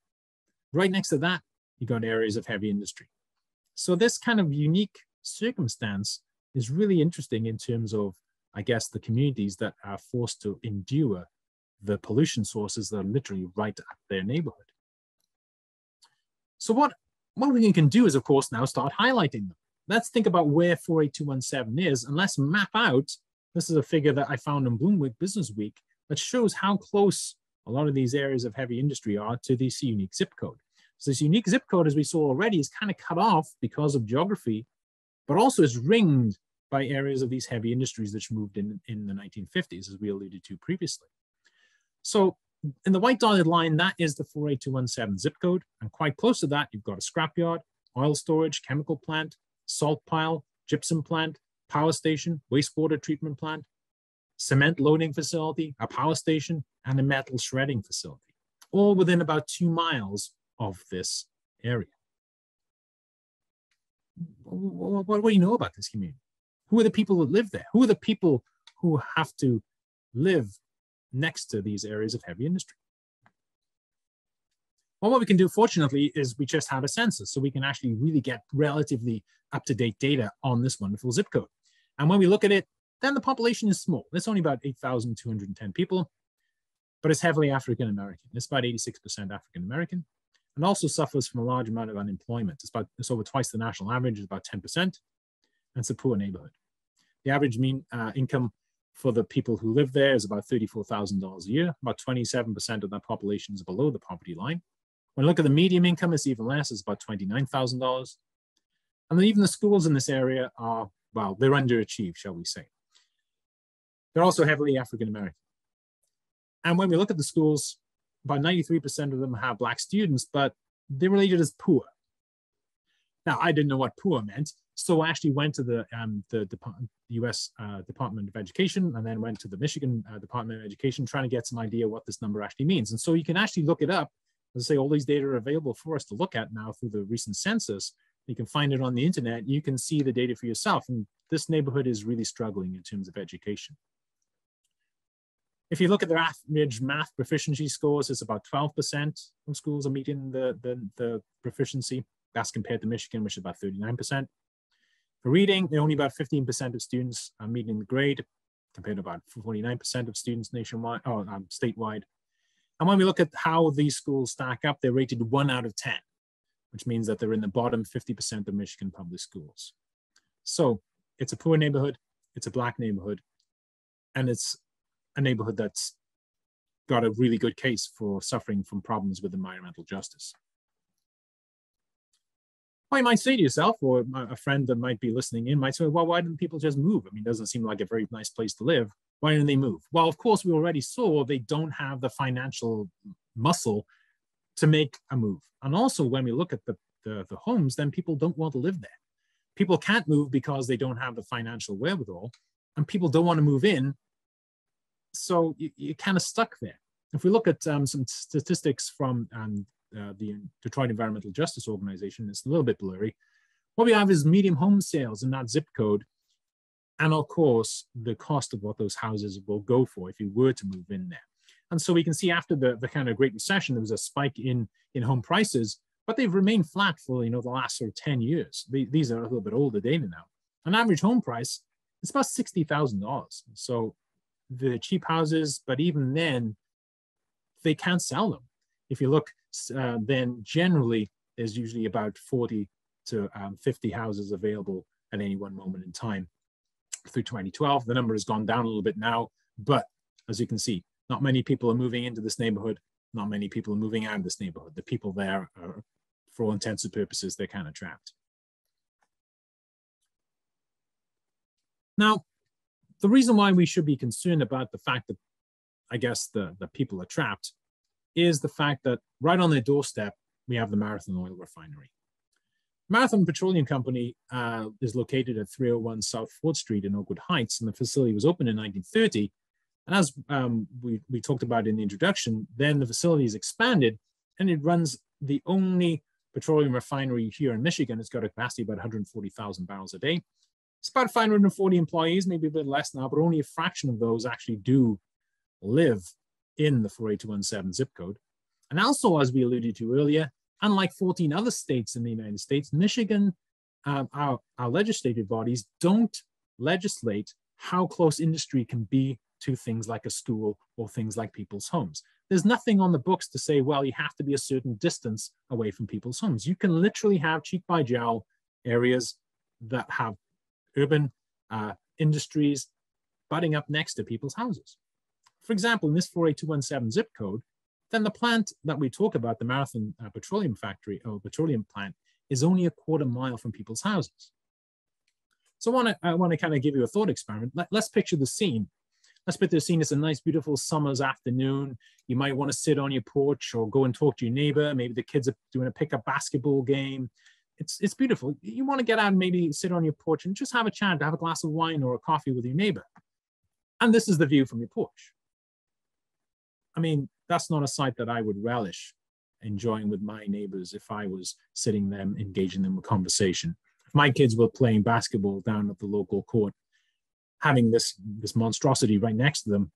Right next to that, you've got areas of heavy industry. So this kind of unique circumstance is really interesting in terms of, I guess, the communities that are forced to endure the pollution sources that are literally right at their neighborhood. So what we can do is, of course, now start highlighting them. Let's think about where 48217 is, and let's map out. This is a figure that I found in Bloomberg Business Week that shows how close a lot of these areas of heavy industry are to this unique zip code. So this unique zip code, as we saw already, is kind of cut off because of geography, but also is ringed by areas of these heavy industries that moved in the 1950s, as we alluded to previously. So in the white dotted line, that is the 48217 zip code. And quite close to that, you've got a scrapyard, oil storage, chemical plant, salt pile, gypsum plant, power station, wastewater treatment plant, cement loading facility, a power station, and a metal shredding facility, all within about 2 miles of this area. What do you know about this community? Who are the people that live there? Who are the people who have to live next to these areas of heavy industry? Well, what we can do, fortunately, is we just have a census, so we can actually really get relatively up-to-date data on this wonderful zip code. And when we look at it, then the population is small. It's only about 8,210 people, but it's heavily African-American. It's about 86% African-American, and also suffers from a large amount of unemployment. It's over twice the national average, it's about 10%, and it's a poor neighborhood. The average mean income for the people who live there is about $34,000 a year. About 27% of that population is below the poverty line. When I look at the median income, it's even less, it's about $29,000. And then even the schools in this area are, well, they're underachieved, shall we say. They're also heavily African-American. And when we look at the schools, about 93% of them have Black students, but they're related as poor. Now, I didn't know what poor meant, so I actually went to the US Department of Education, and then went to the Michigan Department of Education, trying to get some idea what this number actually means. And so you can actually look it up. As I say, all these data are available for us to look at now through the recent census. You can find it on the internet. You can see the data for yourself. And this neighborhood is really struggling in terms of education. If you look at their average math proficiency scores, it's about 12% of schools are meeting the proficiency. That's compared to Michigan, which is about 39%. For reading, only about 15% of students are meeting the grade, compared to about 49% of students nationwide or statewide. And when we look at how these schools stack up, they're rated 1 out of 10, which means that they're in the bottom 50% of Michigan public schools. So it's a poor neighborhood, it's a Black neighborhood, and it's a neighborhood that's got a really good case for suffering from problems with environmental justice. Well, you might say to yourself, or a friend that might be listening in might say, well, why don't people just move? I mean, it doesn't seem like a very nice place to live. Why didn't they move? Well, of course, we already saw they don't have the financial muscle to make a move. And also, when we look at the homes, then people don't want to live there. People can't move because they don't have the financial wherewithal, and people don't want to move in. So you're kind of stuck there. If we look at some statistics from the Detroit Environmental Justice Organization, it's a little bit blurry. What we have is medium home sales in that zip code. And of course, the cost of what those houses will go for if you were to move in there. And so we can see after the kind of Great Recession, there was a spike in home prices, but they've remained flat for, you know, the last sort of 10 years. These are a little bit older data now. An average home price, it's about $60,000. So they're cheap houses, but even then, they can't sell them. If you look, then generally, there's usually about 40 to 50 houses available at any one moment in time. Through 2012, the number has gone down a little bit now, but as you can see, not many people are moving into this neighborhood, not many people are moving out of this neighborhood. The people there are, for all intents and purposes, they're kind of trapped. Now, the reason why we should be concerned about the fact that, I guess, the people are trapped is the fact that right on their doorstep, we have the Marathon Oil Refinery. Marathon Petroleum Company is located at 301 South 4th Street in Oakwood Heights, and the facility was opened in 1930. And as we talked about in the introduction, then the facility is expanded, and it runs the only petroleum refinery here in Michigan. It's got a capacity of about 140,000 barrels a day. It's about 540 employees, maybe a bit less now, but only a fraction of those actually do live in the 48217 zip code. And also, as we alluded to earlier, unlike 14 other states in the United States, Michigan, our legislative bodies don't legislate how close industry can be to things like a school or things like people's homes. There's nothing on the books to say, well, you have to be a certain distance away from people's homes. You can literally have cheek by jowl areas that have urban industries butting up next to people's houses. For example, in this 48217 zip code, then the plant that we talk about, the Marathon Petroleum Factory or Petroleum Plant, is only a quarter mile from people's houses. So I want to kind of give you a thought experiment. Let's picture the scene. Let's picture the scene. It's a nice, beautiful summer's afternoon. You might want to sit on your porch or go and talk to your neighbor. Maybe the kids are doing a pickup basketball game. It's beautiful. You want to get out and maybe sit on your porch and just have a chat, have a glass of wine or a coffee with your neighbor. And this is the view from your porch. I mean, that's not a sight that I would relish enjoying with my neighbors if I was sitting there engaging them with conversation. my kids were playing basketball down at the local court, having this monstrosity right next to them.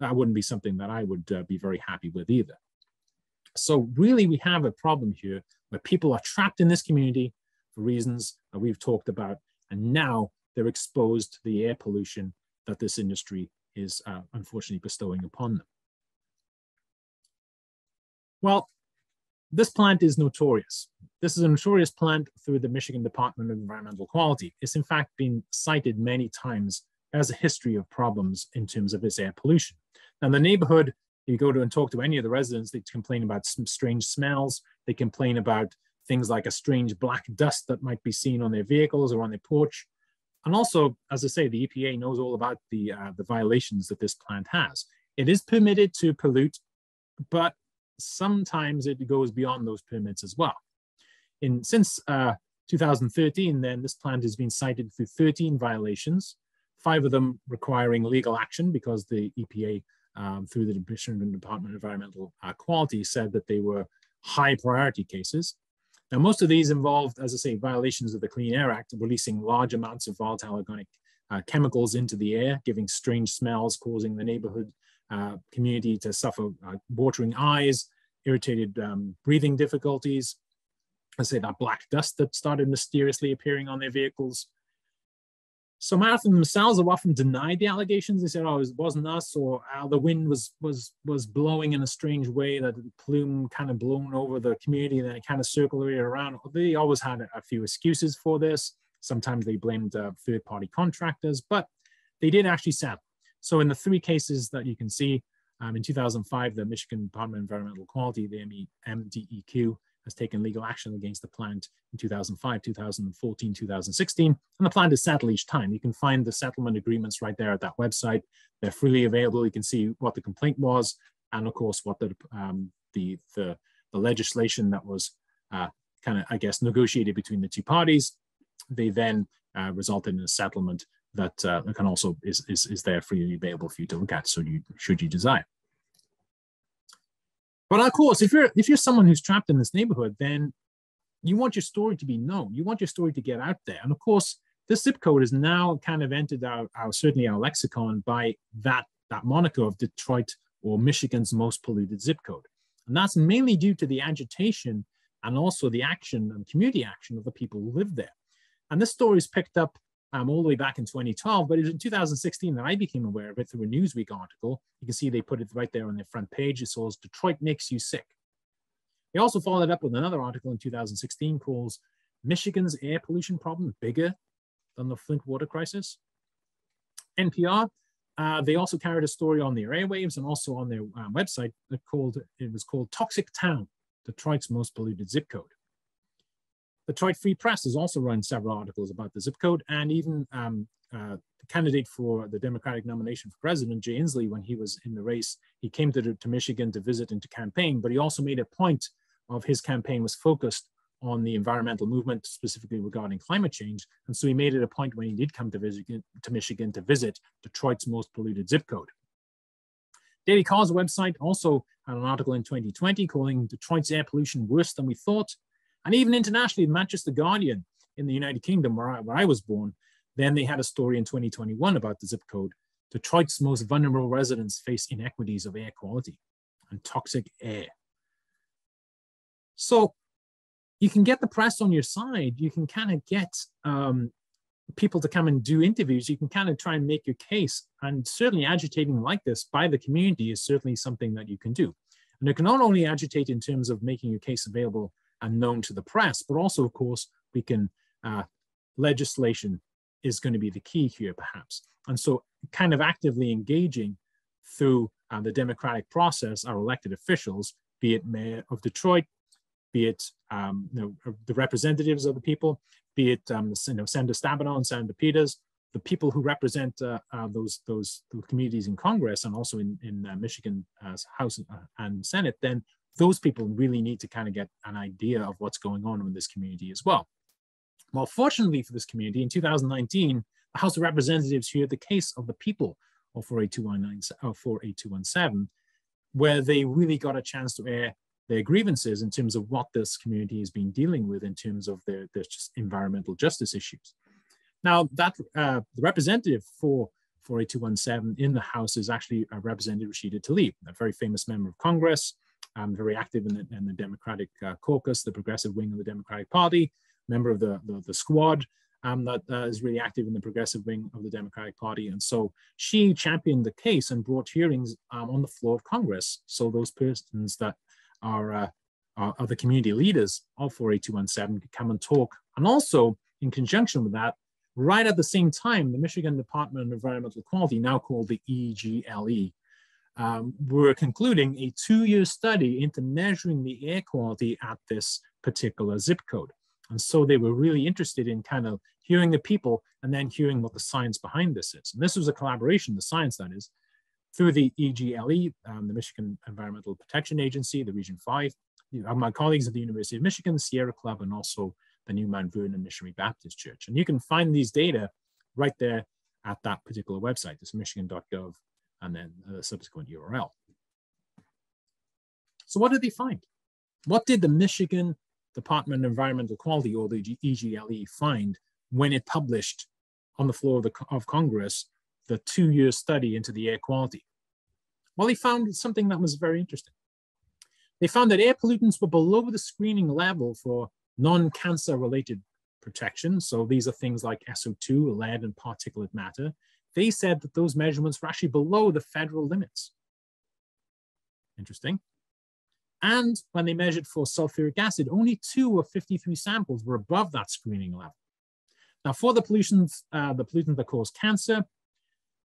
That wouldn't be something that I would be very happy with either. So really, we have a problem here where people are trapped in this community for reasons that we've talked about, and now they're exposed to the air pollution that this industry is unfortunately bestowing upon them. Well, this plant is notorious. This is a notorious plant through the Michigan Department of Environmental Quality. It's in fact been cited many times as a history of problems in terms of its air pollution. Now, the neighborhood, you go to and talk to any of the residents, they complain about some strange smells. They complain about things like a strange black dust that might be seen on their vehicles or on their porch. And also, as I say, the EPA knows all about the violations that this plant has. It is permitted to pollute, but sometimes it goes beyond those permits as well. Since 2013, then, this plant has been cited through 13 violations, 5 of them requiring legal action because the EPA, through the Michigan Department of Environmental Quality, said that they were high priority cases. Now, most of these involved, as I say, violations of the Clean Air Act, releasing large amounts of volatile organic chemicals into the air, giving strange smells, causing the neighborhood community to suffer watering eyes, irritated breathing difficulties. I say that black dust that started mysteriously appearing on their vehicles. So Marathon themselves have often denied the allegations. They said, oh, it wasn't us, or the wind was blowing in a strange way, that the plume kind of blown over the community and then it kind of circled around. They always had a few excuses for this. Sometimes they blamed third-party contractors, but they did actually settle. So in the 3 cases that you can see, in 2005, the Michigan Department of Environmental Quality, the MDEQ, has taken legal action against the plant in 2005, 2014, 2016, and the plant is settled each time. You can find the settlement agreements right there at that website. They're freely available. You can see what the complaint was, and of course, what the legislation that was kind of, I guess, negotiated between the 2 parties. They then resulted in a settlement that can also is there freely available for you to look at, so you should you desire. But of course, if you're someone who's trapped in this neighborhood, then you want your story to be known. You want your story to get out there. And of course, this zip code is now kind of entered certainly our lexicon by that moniker of Detroit, or Michigan's most polluted zip code. And that's mainly due to the agitation and also the action and community action of the people who live there. And this story is picked up all the way back in 2012, but it was in 2016 that I became aware of it through a Newsweek article. You can see they put it right there on their front page. It says, Detroit makes you sick. They also followed up with another article in 2016 called Michigan's air pollution problem bigger than the Flint water crisis. NPR, they also carried a story on their airwaves and also on their website that was called Toxic Town, Detroit's most polluted zip code. Detroit Free Press has also run several articles about the zip code, and even the candidate for the Democratic nomination for president, Jay Inslee, when he was in the race, he came to Michigan to visit and to campaign, but he also made a point of his campaign was focused on the environmental movement, specifically regarding climate change, and so he made it a point when he did come to Michigan to visit Detroit's most polluted zip code. Daily Car's website also had an article in 2020 calling Detroit's air pollution worse than we thought. And even internationally, the Manchester Guardian in the United Kingdom, where I was born, then they had a story in 2021 about the zip code. Detroit's most vulnerable residents face inequities of air quality and toxic air. So you can get the press on your side. You can kind of get people to come and do interviews. You can kind of try and make your case. And certainly agitating like this by the community is certainly something that you can do. And it can not only agitate in terms of making your case available and known to the press, but also, of course, we can, legislation is going to be the key here, perhaps. And so kind of actively engaging through the democratic process, our elected officials, be it mayor of Detroit, be it you know, the representatives of the people, be it you know, Senator Stabenow and Senator Peters, the people who represent those communities in Congress and also in Michigan House and Senate, then those people really need to kind of get an idea of what's going on in this community as well. Well, fortunately for this community, in 2019, the House of Representatives heard the case of the people of 48217, where they really got a chance to air their grievances in terms of what this community has been dealing with in terms of their just environmental justice issues. Now, that the representative for 48217 in the House is actually Representative Rashida Tlaib, a very famous member of Congress, very active in the Democratic caucus, the progressive wing of the Democratic Party, member of the squad that is really active in the progressive wing of the Democratic Party. And so she championed the case and brought hearings on the floor of Congress. So those persons that are the community leaders of 48217 could come and talk. And also in conjunction with that, right at the same time, the Michigan Department of Environmental Quality, now called the EGLE, were concluding a 2-year study into measuring the air quality at this particular zip code. And so they were really interested in kind of hearing the people and then hearing what the science behind this is. And this was a collaboration, the science that is, through the EGLE, the Michigan Environmental Protection Agency, the Region 5, my colleagues at the University of Michigan, the Sierra Club, and also the New Mount Vernon Missionary Baptist Church. And you can find these data right there at that particular website. It's michigan.gov and then the subsequent URL. So what did they find? What did the Michigan Department of Environmental Quality, or the EGLE, find when it published on the floor of Congress the 2-year study into the air quality? Well, they found something that was very interesting. They found that air pollutants were below the screening level for non-cancer related protection. So these are things like SO2, lead, and particulate matter. They said that those measurements were actually below the federal limits. Interesting. And when they measured for sulfuric acid, only 2 of 53 samples were above that screening level. Now, for the pollutants that cause cancer,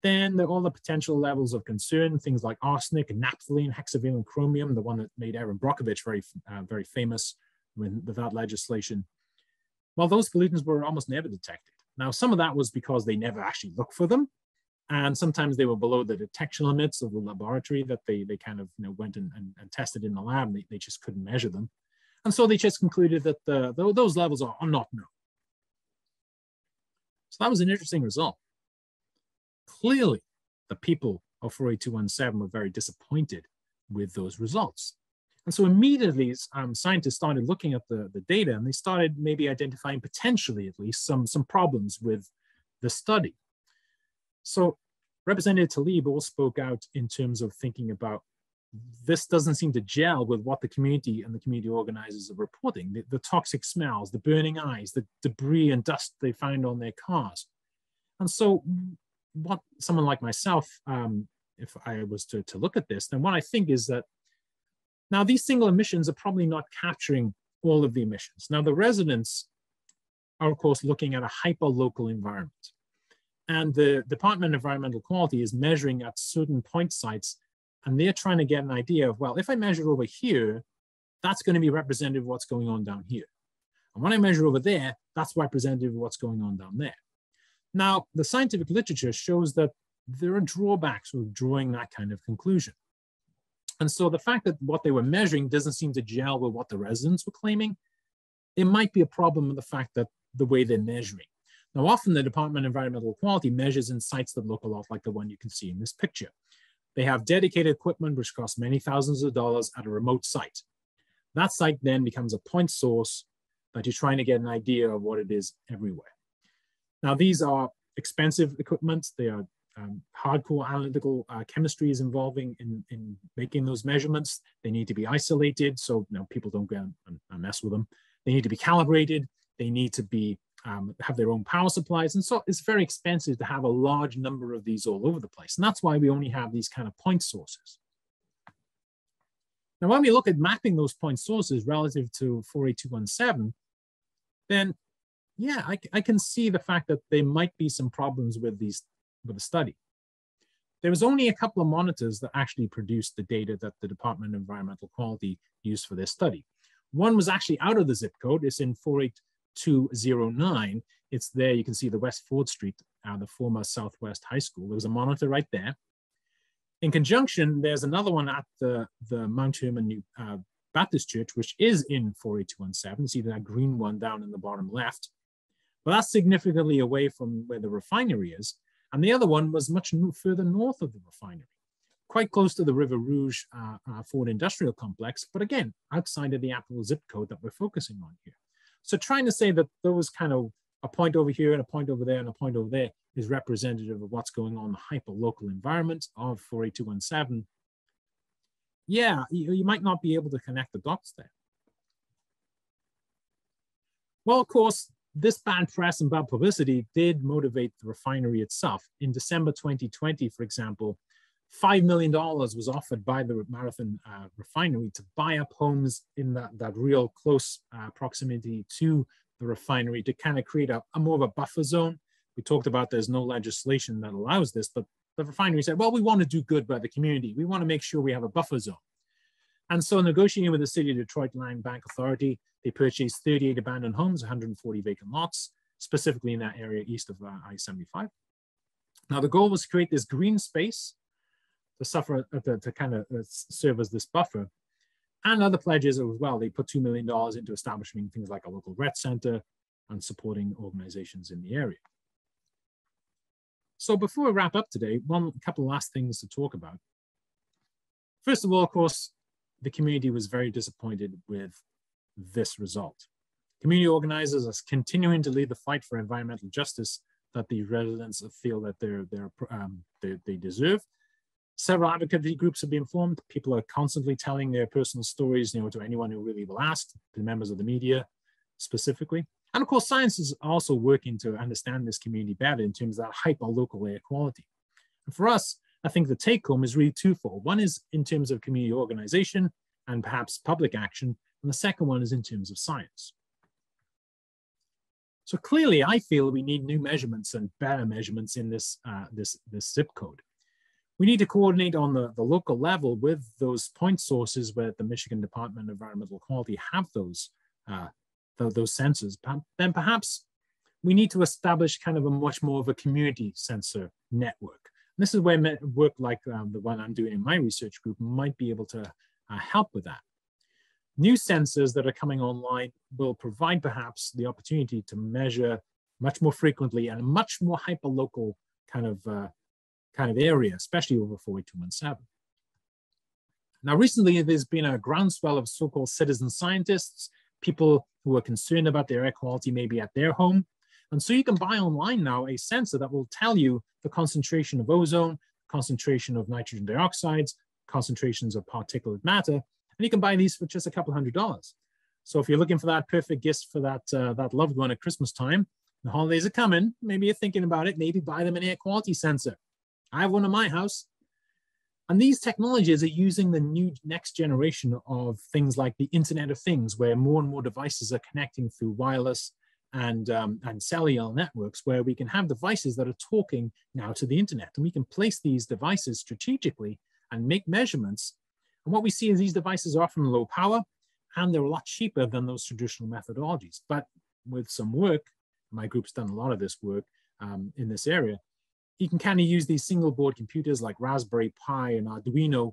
then all the potential levels of concern, things like arsenic, naphthalene, hexavalent chromium, the one that made Aaron Brockovich very, very famous, with that legislation, well, those pollutants were almost never detected. Now, some of that was because they never actually looked for them. And sometimes they were below the detection limits of the laboratory that they kind of went and tested in the lab. They just couldn't measure them. And so they just concluded that those levels are not known. So that was an interesting result. Clearly, the people of 48217 were very disappointed with those results. And so immediately scientists started looking at the data, and they started maybe identifying potentially at least some problems with the study. So Representative Tlaib all spoke out in terms of thinking about this doesn't seem to gel with what the community and the community organizers are reporting, the toxic smells, the burning eyes, the debris and dust they find on their cars. And so what someone like myself, if I was to look at this, then what I think is that now, these single emissions are probably not capturing all of the emissions. Now, the residents are, of course, looking at a hyper-local environment. And the Department of Environmental Quality is measuring at certain point sites, and they're trying to get an idea of, well, if I measure over here, that's going to be representative of what's going on down here. And when I measure over there, that's representative of what's going on down there. Now, the scientific literature shows that there are drawbacks with drawing that kind of conclusion. And so the fact that what they were measuring doesn't seem to gel with what the residents were claiming, it might be a problem with the fact that the way they're measuring. Now, often the Department of Environmental Quality measures in sites that look a lot like the one you can see in this picture. They have dedicated equipment, which costs many thousands of dollars at a remote site. That site then becomes a point source that you're trying to get an idea of what it is everywhere. Now, these are expensive equipment. They are hardcore analytical chemistry is involving in making those measurements. They need to be isolated so people don't go and mess with them. They need to be calibrated. They need to be have their own power supplies. And so it's very expensive to have a large number of these all over the place. And that's why we only have these kind of point sources. Now, when we look at mapping those point sources relative to 48217, then yeah, I can see the fact that there might be some problems with these with the study. There was only a couple of monitors that actually produced the data that the Department of Environmental Quality used for their study. One was actually out of the zip code. It's in 48209. It's there. You can see the West Ford Street, the former Southwest High School. There was a monitor right there. In conjunction, there's another one at the Mount Herman Baptist Church, which is in 48217. See that green one down in the bottom left. But that's significantly away from where the refinery is. And the other one was much further north of the refinery, quite close to the River Rouge Ford Industrial Complex, but again, outside of the actual zip code that we're focusing on here. So trying to say that those kind of a point over here and a point over there and a point over there is representative of what's going on in the hyper-local environment of 48217. Yeah, you might not be able to connect the dots there. Well, of course, this bad press and bad publicity did motivate the refinery itself. In December 2020, for example, $5 million was offered by the Marathon refinery to buy up homes in that real close proximity to the refinery to kind of create a more of a buffer zone. We talked about there's no legislation that allows this, but the refinery said, well, we want to do good by the community. We want to make sure we have a buffer zone. And so negotiating with the City of Detroit Land Bank Authority, they purchased 38 abandoned homes, 140 vacant lots, specifically in that area east of I-75. Now, the goal was to create this green space to kind of serve as this buffer. And other pledges as well. They put $2 million into establishing things like a local rec center and supporting organizations in the area. So before we wrap up today, a couple last things to talk about. First of all, of course, the community was very disappointed with this result. Community organizers are continuing to lead the fight for environmental justice that the residents feel that they deserve. Several advocacy groups have been formed. People are constantly telling their personal stories, you know, to anyone who really will ask, to members of the media specifically. And of course, science is also working to understand this community better in terms of that hyper-local air quality. And for us, I think the take home is really twofold. One is in terms of community organization and perhaps public action. And the second one is in terms of science. So clearly, I feel we need new measurements and better measurements in this zip code. We need to coordinate on the local level with those point sources where the Michigan Department of Environmental Quality have those sensors. Then perhaps we need to establish kind of a much more of a community sensor network. And this is where work like the one I'm doing in my research group might be able to help with that. New sensors that are coming online will provide perhaps the opportunity to measure much more frequently and a much more hyper-local kind of area, especially over 48217. Now, recently, there's been a groundswell of so-called citizen scientists, people who are concerned about their air quality maybe at their home. And so you can buy online now a sensor that will tell you the concentration of ozone, concentration of nitrogen dioxide, concentrations of particulate matter, and you can buy these for just a couple $100. So if you're looking for that perfect gift for that loved one at Christmas time, the holidays are coming, maybe you're thinking about it, maybe buy them an air quality sensor. I have one in my house. And these technologies are using the new next generation of things like the Internet of Things, where more and more devices are connecting through wireless and cellular networks, where we can have devices that are talking now to the internet. And we can place these devices strategically and make measurements. And what we see is these devices are often low power, and they're a lot cheaper than those traditional methodologies. But with some work, my group's done a lot of this work in this area, you can kind of use these single board computers like Raspberry Pi and Arduino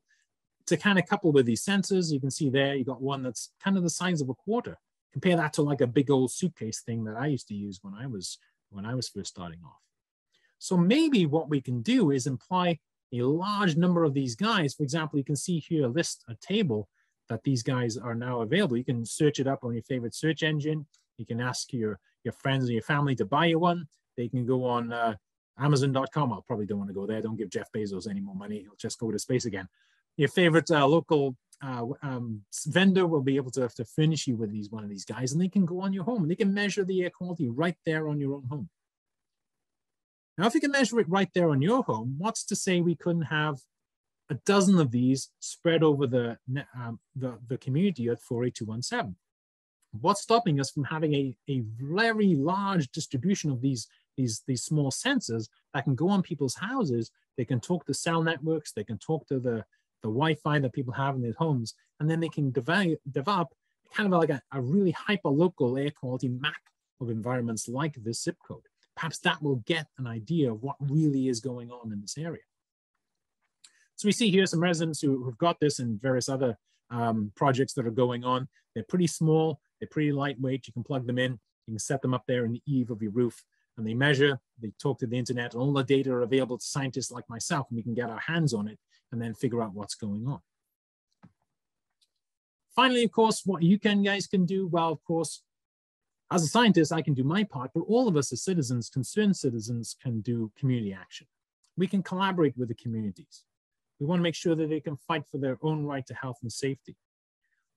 to kind of couple with these sensors. You can see there, you got one that's kind of the size of a quarter. Compare that to like a big old suitcase thing that I used to use when I was first starting off. So maybe what we can do is imply a large number of these guys. For example, you can see here a table that these guys are now available. You can search it up on your favorite search engine. You can ask your friends and your family to buy you one. They can go on Amazon.com, I probably don't want to go there. Don't give Jeff Bezos any more money. He'll just go to space again. Your favorite local vendor will be able to furnish you with one of these guys, and they can go on your home and they can measure the air quality right there on your own home. Now, if you can measure it right there on your home, what's to say we couldn't have a dozen of these spread over the community at 48217? What's stopping us from having a very large distribution of these small sensors that can go on people's houses? They can talk to cell networks, they can talk to the Wi-Fi that people have in their homes, and then they can develop kind of like a really hyper-local air quality map of environments like this zip code. Perhaps that will get an idea of what really is going on in this area. So we see here some residents who've got this and various other projects that are going on. They're pretty small, they're pretty lightweight, you can plug them in, you can set them up there in the eave of your roof, and they measure, they talk to the internet, and all the data are available to scientists like myself, and we can get our hands on it and then figure out what's going on. Finally, of course, what you guys can do, well, of course, as a scientist, I can do my part, but all of us as citizens, concerned citizens, can do community action. We can collaborate with the communities. We want to make sure that they can fight for their own right to health and safety.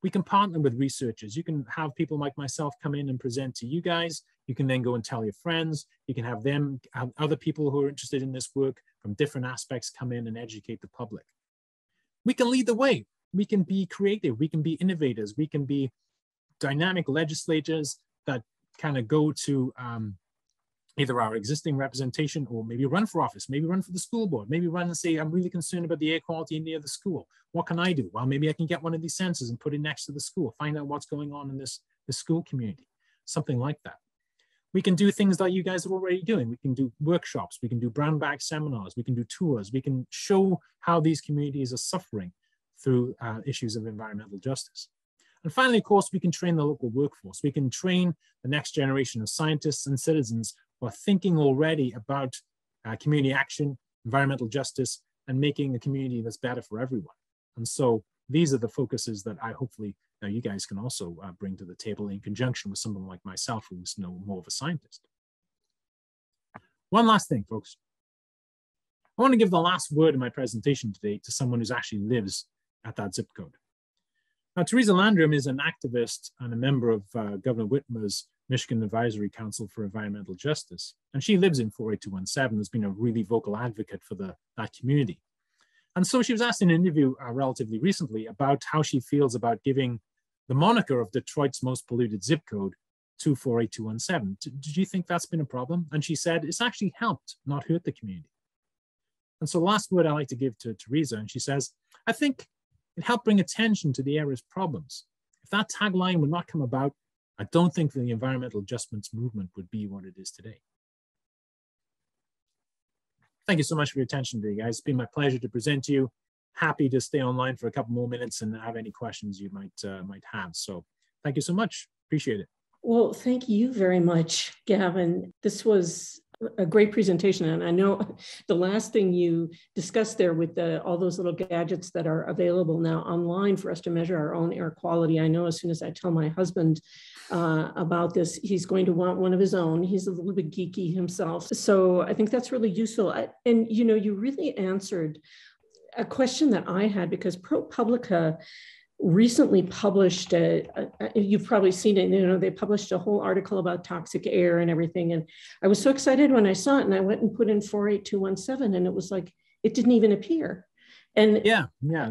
We can partner with researchers. You can have people like myself come in and present to you guys. You can then go and tell your friends. You can have them, have other people who are interested in this work from different aspects come in and educate the public. We can lead the way. We can be creative. We can be innovators. We can be dynamic legislators that kind of go to either our existing representation or maybe run for office, maybe run for the school board, maybe run and say, I'm really concerned about the air quality near the school. What can I do? Well, maybe I can get one of these sensors and put it next to the school, find out what's going on in the school community, something like that. We can do things that you guys are already doing. We can do workshops, we can do brown bag seminars, we can do tours, we can show how these communities are suffering through issues of environmental justice. And finally, of course, we can train the local workforce. We can train the next generation of scientists and citizens who are thinking already about community action, environmental justice, and making a community that's better for everyone. And so these are the focuses that I hopefully you guys can also bring to the table in conjunction with someone like myself who's no more of a scientist. One last thing, folks. I want to give the last word in my presentation today to someone who actually lives at that zip code. Now, Teresa Landrum is an activist and a member of Governor Whitmer's Michigan Advisory Council for Environmental Justice. And she lives in 48217, has been a really vocal advocate for that community. And so she was asked in an interview relatively recently about how she feels about giving the moniker of Detroit's most polluted zip code to 48217. Did you think that's been a problem? And she said, it's actually helped, not hurt the community. And so last word I like to give to Teresa, and she says, I think it helped bring attention to the area's problems. If that tagline would not come about, I don't think the environmental adjustments movement would be what it is today. Thank you so much for your attention today, guys. It's been my pleasure to present to you. Happy to stay online for a couple more minutes and have any questions you might have. So thank you so much. Appreciate it. Well, thank you very much, Gavin. This was a great presentation. And I know the last thing you discussed there with all those little gadgets that are available now online for us to measure our own air quality. I know as soon as I tell my husband about this, he's going to want one of his own. He's a little bit geeky himself. So I think that's really useful. And you know, you really answered a question that I had because ProPublica recently published, you've probably seen it, you know, they published a whole article about toxic air and everything. And I was so excited when I saw it and I went and put in 48217 and it was like, it didn't even appear. And yeah,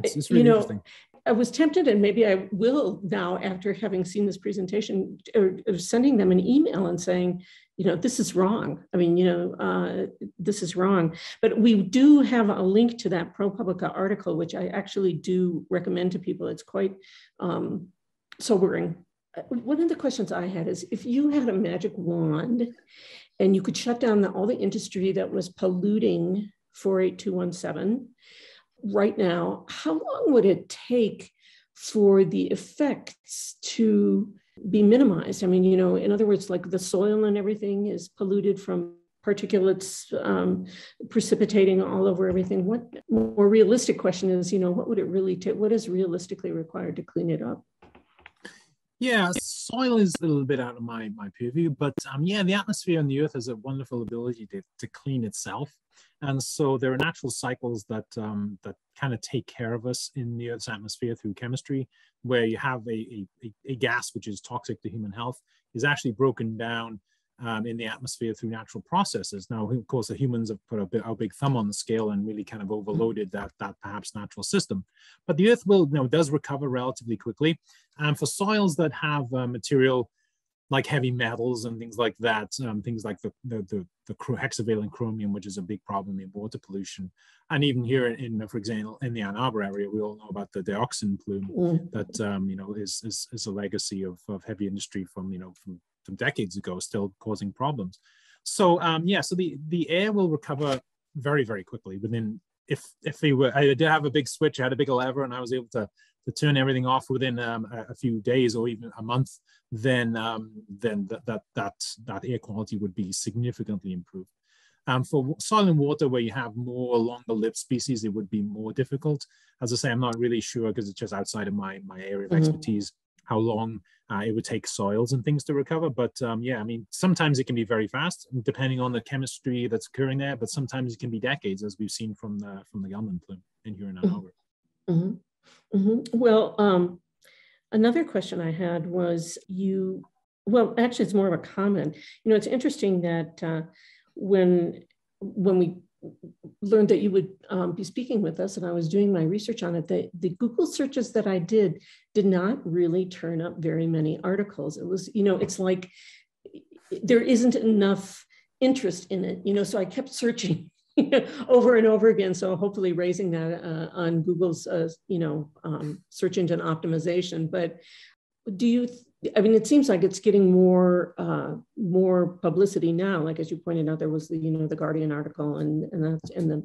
it's really interesting. I was tempted, and maybe I will now after having seen this presentation, or sending them an email and saying, you know, this is wrong. I mean, you know, this is wrong. But we do have a link to that ProPublica article, which I actually do recommend to people. It's quite sobering. One of the questions I had is, if you had a magic wand and you could shut down all the industry that was polluting 48217, right now, how long would it take for the effects to be minimized? I mean, you know, in other words, like the soil and everything is polluted from particulates precipitating all over everything. What more realistic question is, you know, what would it really take? What is realistically required to clean it up? Yeah, soil is a little bit out of my purview, but yeah, the atmosphere on the earth has a wonderful ability to clean itself. And so there are natural cycles that that kind of take care of us in the Earth's atmosphere through chemistry, where you have a gas which is toxic to human health is actually broken down in the atmosphere through natural processes. Now, of course, the humans have put our big thumb on the scale and really kind of overloaded that perhaps natural system. But the Earth does recover relatively quickly. And for soils that have material like heavy metals and things like that, things like the hexavalent chromium, which is a big problem in water pollution. And even here in, for example, in the Ann Arbor area, we all know about the dioxin plume that, you know, is a legacy of heavy industry from decades ago, still causing problems. So, yeah, so the air will recover very, very quickly within, if they were, I did have a big switch, I had a big lever and I was able to turn everything off within a few days or even a month, then that air quality would be significantly improved. For soil and water, where you have more longer-lived species, it would be more difficult. As I say, I'm not really sure because it's just outside of my area of expertise, how long it would take soils and things to recover. But yeah, I mean, sometimes it can be very fast, depending on the chemistry that's occurring there, but sometimes it can be decades, as we've seen from the Gelman plume in here in our harbor. Well, another question I had was well, actually it's more of a comment. You know, it's interesting that when we learned that you would be speaking with us, and I was doing my research on it, the Google searches that I did not really turn up very many articles. It was, you know, it's like there isn't enough interest in it, you know, so I kept searching over and over again. So hopefully raising that on Google's, you know, search engine optimization. But do you, I mean, it seems like it's getting more publicity now. Like, as you pointed out, there was the, you know, the Guardian article and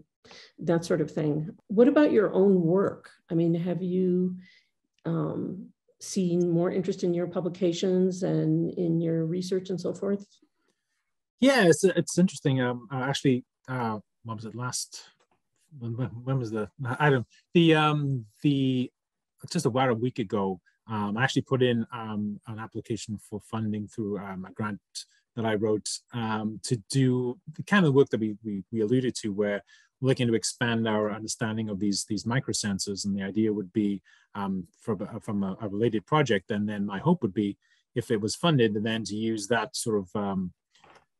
that sort of thing. What about your own work? I mean, have you seen more interest in your publications and in your research and so forth? Yeah, it's interesting. Actually, what was it last? When was the item? Just about a week ago. I actually put in an application for funding through a grant that I wrote to do the kind of work that we alluded to, where we're looking to expand our understanding of these microsensors. And the idea would be from a related project. And then my hope would be, if it was funded, and then to use that sort of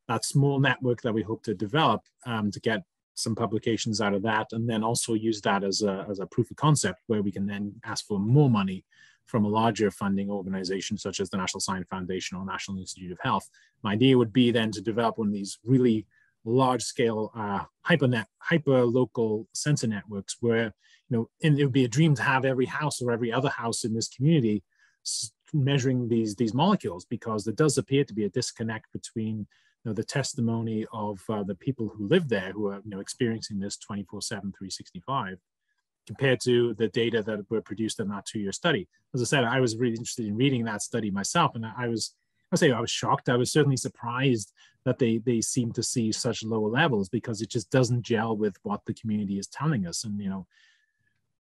that small network that we hope to develop to get some publications out of that. And then also use that as a proof of concept, where we can then ask for more money from a larger funding organization, such as the National Science Foundation or National Institute of Health. My idea would be then to develop one of these really large scale hyper-local sensor networks, where, you know, and it would be a dream to have every house or every other house in this community measuring these molecules, because there does appear to be a disconnect between, you know, the testimony of the people who live there, who are, you know, experiencing this 24/7, 365, compared to the data that were produced in that two-year study. As I said, I was really interested in reading that study myself, and I was shocked. I was certainly surprised that they seem to see such lower levels, because it just doesn't gel with what the community is telling us. And, you know,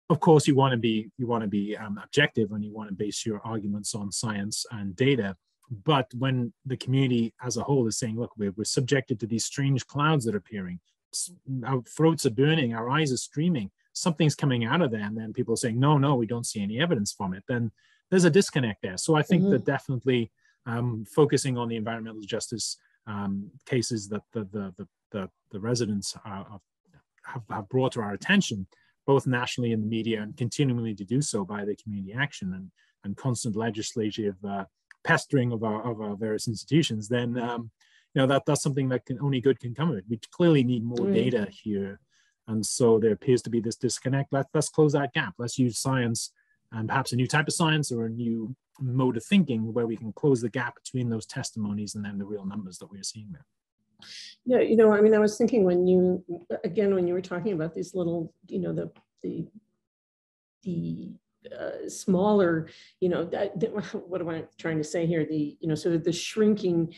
of course, you want to be objective, and you want to base your arguments on science and data. But when the community as a whole is saying, look, we're subjected to these strange clouds that are appearing, our throats are burning, our eyes are streaming, something's coming out of there, and then people are saying, no, we don't see any evidence from it, then there's a disconnect there. So I think that definitely focusing on the environmental justice cases that the residents have brought to our attention, both nationally in the media, and continually to do so by the community action and constant legislative pestering of our various institutions, then you know, that's something that only good can come of it. We clearly need more data here. And so there appears to be this disconnect. Let's close that gap. Let's use science, and perhaps a new type of science or a new mode of thinking, where we can close the gap between those testimonies and then the real numbers that we're seeing there. Yeah, you know, I mean, I was thinking when you were talking about these little, you know, the smaller, you know, what am I trying to say here? The, you know, sort of the shrinking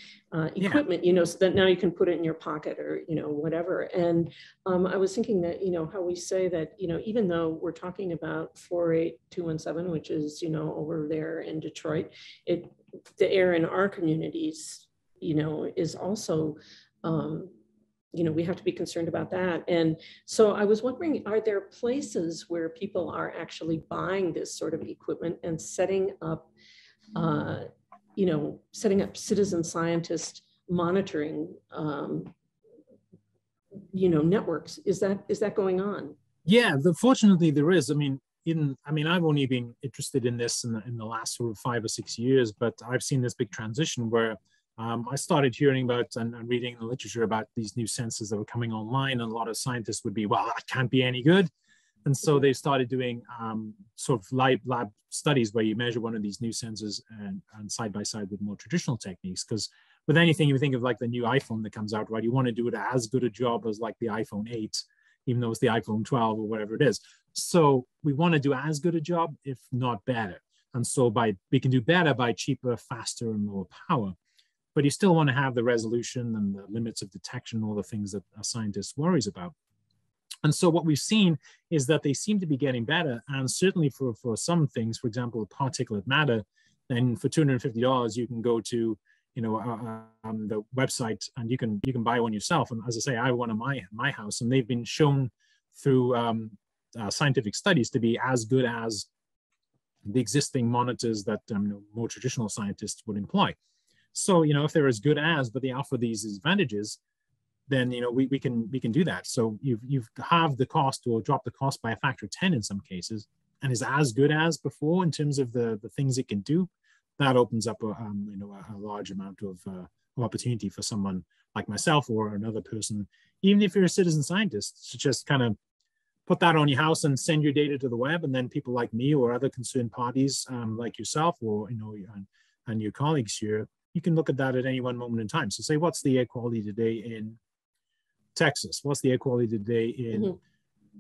equipment, you know, so that now you can put it in your pocket or, you know, whatever. And I was thinking that, you know, how we say that, you know, even though we're talking about 48217, which is, you know, over there in Detroit, the air in our communities, you know, is also, you know, we have to be concerned about that. And so I was wondering, are there places where people are actually buying this sort of equipment and setting up, you know, setting up citizen scientist monitoring, you know, networks? Is that going on? Yeah, fortunately there is. I mean, I've only been interested in this in the last sort of 5 or 6 years, but I've seen this big transition where I started hearing about and reading the literature about these new sensors that were coming online, and a lot of scientists would be, well, that can't be any good. And so they started doing sort of lab studies where you measure one of these new sensors and side by side with more traditional techniques. Because with anything, you think of like the new iPhone that comes out, right? You want to do it as good a job as like the iPhone 8, even though it's the iPhone 12 or whatever it is. So we want to do as good a job, if not better. And so we can do better by cheaper, faster, and lower power. but you still want to have the resolution and the limits of detection, all the things that a scientist worries about. And so what we've seen is that they seem to be getting better. And certainly for some things, for example, particulate matter, then for $250, you can go to, you know, the website and you can buy one yourself. And as I say, I have one in my house, and they've been shown through scientific studies to be as good as the existing monitors that more traditional scientists would employ. So, you know, if they're as good as, but they offer these advantages, then, you know, we can do that. So you've halved the cost or dropped the cost by a factor of 10 in some cases, and is as good as before in terms of the things it can do. That opens up a large amount of opportunity for someone like myself or another person, even if you're a citizen scientist, to just kind of put that on your house and send your data to the web. And then people like me or other concerned parties like yourself or, you know, and your colleagues here, you can look at that at any one moment in time. So say, what's the air quality today in Texas? What's the air quality today in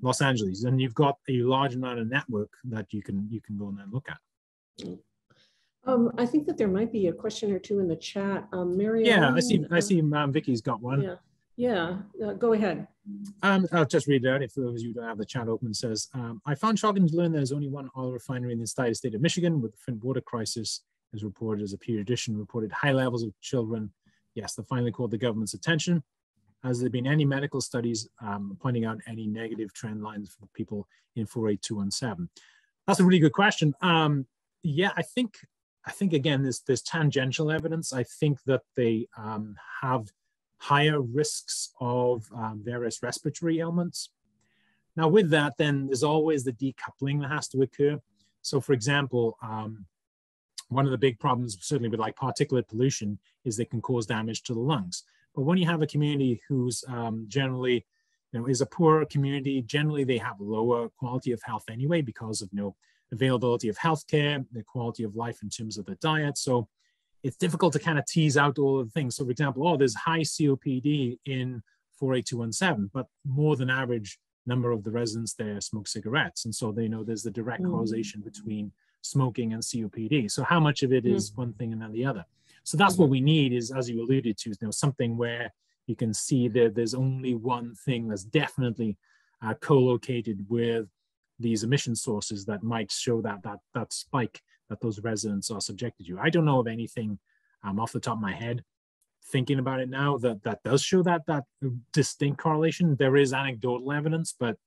Los Angeles? And you've got a large amount of network that you can go and then look at. I think that there might be a question or two in the chat. Mary. Yeah, I see. Vicky's got one. Yeah, go ahead. I'll just read it out if those of you don't have the chat open. It says, I found shocking to learn there's only one oil refinery in the entire state of Michigan, with the Flint water crisis as reported as a periodician reported high levels of children. Yes, that finally caught the government's attention. Has there been any medical studies pointing out any negative trend lines for people in 48217? That's a really good question. Yeah, I think again, there's tangential evidence. I think that they have higher risks of various respiratory ailments. Now with that, then there's always the decoupling that has to occur. So for example, one of the big problems, certainly with like particulate pollution, is they can cause damage to the lungs. But when you have a community who's generally, you know, is a poorer community, generally they have lower quality of health anyway because of, you know, availability of healthcare, the quality of life in terms of the diet. So it's difficult to kind of tease out all of the things. So for example, oh, there's high COPD in 48217, but more than average number of the residents there smoke cigarettes. And so they know there's the direct causation between smoking and COPD. So how much of it is one thing and then the other? So that's what we need is, as you alluded to, you know, something where you can see that there's only one thing that's definitely co-located with these emission sources that might show that spike that those residents are subjected to. I don't know of anything off the top of my head, thinking about it now, that does show that distinct correlation. There is anecdotal evidence, but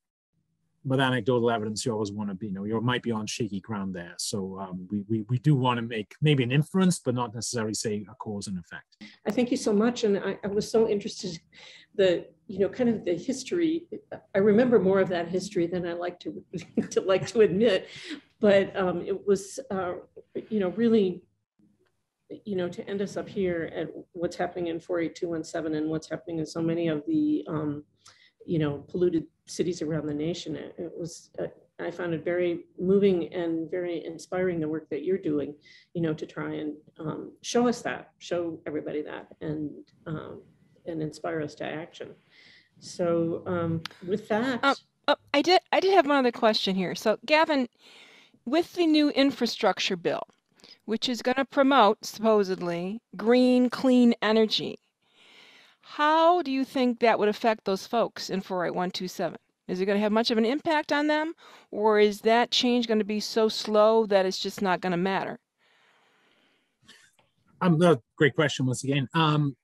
anecdotal evidence, you always want to be, you know, you might be on shaky ground there. So we do want to make maybe an inference, but not necessarily say a cause and effect. I thank you so much. And I was so interested that, you know, kind of the history, I remember more of that history than I like to, to admit, but it was, you know, really, you know, to end us up here at what's happening in 48217 and what's happening in so many of the, you know, polluted cities around the nation. It was, I found it very moving and very inspiring, the work that you're doing, you know, to try and show us that, show everybody that, and inspire us to action. So with that. I did have one other question here. So Gavin, with the new infrastructure bill, which is going to promote supposedly green, clean energy, how do you think that would affect those folks in 48127? Is it going to have much of an impact on them, or is that change going to be so slow that it's just not going to matter? Great question once again.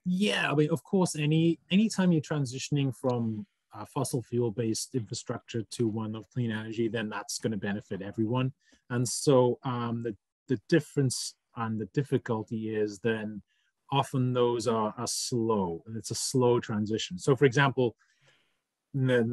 Yeah, I mean, of course, anytime you're transitioning from fossil fuel-based infrastructure to one of clean energy, then that's going to benefit everyone. And so the difference and the difficulty is then often those are slow, and it's a slow transition. So for example, the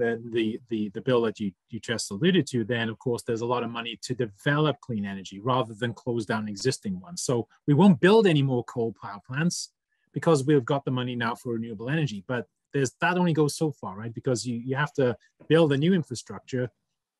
bill that you just alluded to, then of course, there's a lot of money to develop clean energy rather than close down existing ones. So we won't build any more coal power plants because we've got the money now for renewable energy, but that only goes so far, right? Because you have to build a new infrastructure,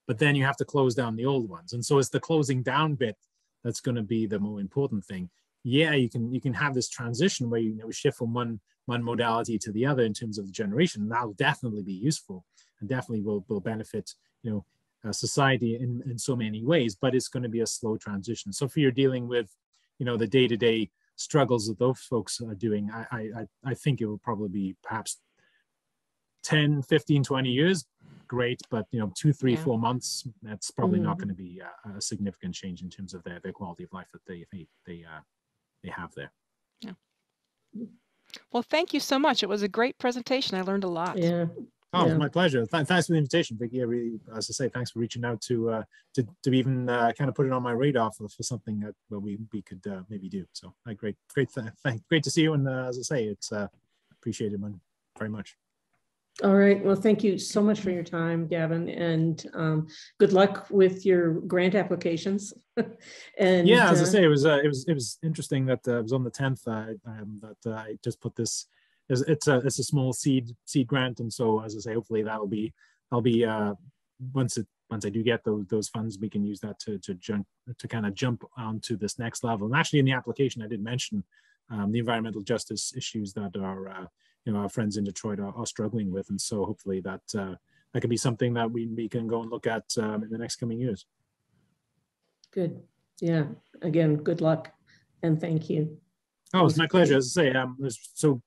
but then you have to close down the old ones. And so it's the closing down bit that's gonna be the more important thing. Yeah, you can have this transition where, you know, we shift from one modality to the other in terms of the generation. That'll definitely be useful and definitely will benefit, you know, society in so many ways, but it's going to be a slow transition. So if you're dealing with, you know, the day-to-day struggles that those folks are doing, I think it will probably be perhaps 10, 15, 20 years, great, but you know, 2, 3, 4 months, that's probably not going to be a significant change in terms of their quality of life that they have there. Yeah. Well, thank you so much. It was a great presentation. I learned a lot. Yeah. Oh, yeah. My pleasure. Thanks for the invitation, Vicki. I really, as I say, thanks for reaching out to even kind of put it on my radar for something that we could maybe do. So, great to see you. And as I say, it's appreciated very much. All right. Well, thank you so much for your time, Gavin, and good luck with your grant applications. And yeah, as I say, it was interesting that it was on the 10th that I just put this. It's a small seed grant, and so as I say, hopefully I'll be once I do get those funds, we can use that to kind of jump onto this next level. And actually, in the application, I did mention the environmental justice issues that are you know, our friends in Detroit are struggling with, and so hopefully that can be something that we can go and look at in the next coming years. Good. Yeah. Again, good luck, and thank you. Oh, it's my pleasure. As I say, I'm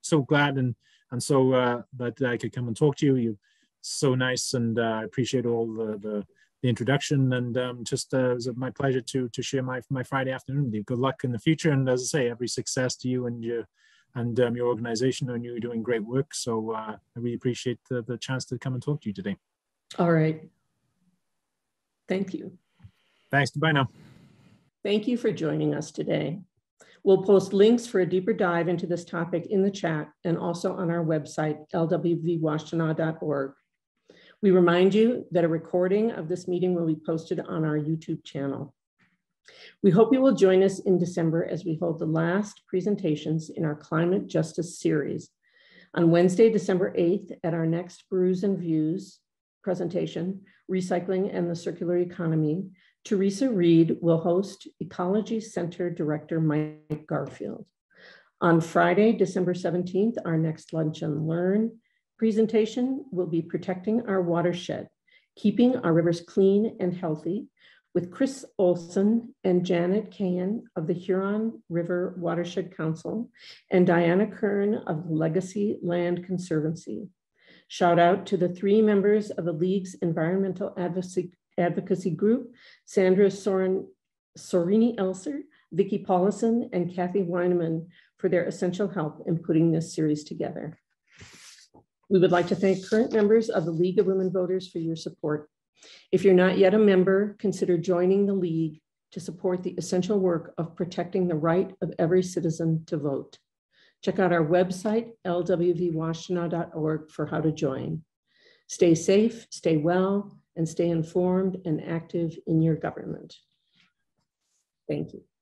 so glad and so that I could come and talk to you. You're so nice, and I appreciate all the introduction, and just it was my pleasure to share my Friday afternoon with you. Good luck in the future, and as I say, every success to you and your. And your organization, and you're doing great work. So I really appreciate the chance to come and talk to you today. All right. Thank you. Thanks. Bye now. Thank you for joining us today. We'll post links for a deeper dive into this topic in the chat and also on our website, lwvwashtenaw.org. We remind you that a recording of this meeting will be posted on our YouTube channel. We hope you will join us in December as we hold the last presentations in our Climate Justice series. On Wednesday, December 8th, at our next Brews and Views presentation, Recycling and the Circular Economy, Teresa Reed will host Ecology Center Director Mike Garfield. On Friday, December 17th, our next Lunch and Learn presentation will be Protecting Our Watershed, Keeping Our Rivers Clean and Healthy, with Chris Olson and Janet Kahn of the Huron River Watershed Council and Diana Kern of the Legacy Land Conservancy. Shout out to the 3 members of the League's Environmental Advocacy Group, Sandra Sorini-Elser, Vicki Paulison, and Kathy Weineman, for their essential help in putting this series together. We would like to thank current members of the League of Women Voters for your support. If you're not yet a member, consider joining the League to support the essential work of protecting the right of every citizen to vote. Check out our website, lwvwashtenaw.org, for how to join. Stay safe, stay well, and stay informed and active in your government. Thank you.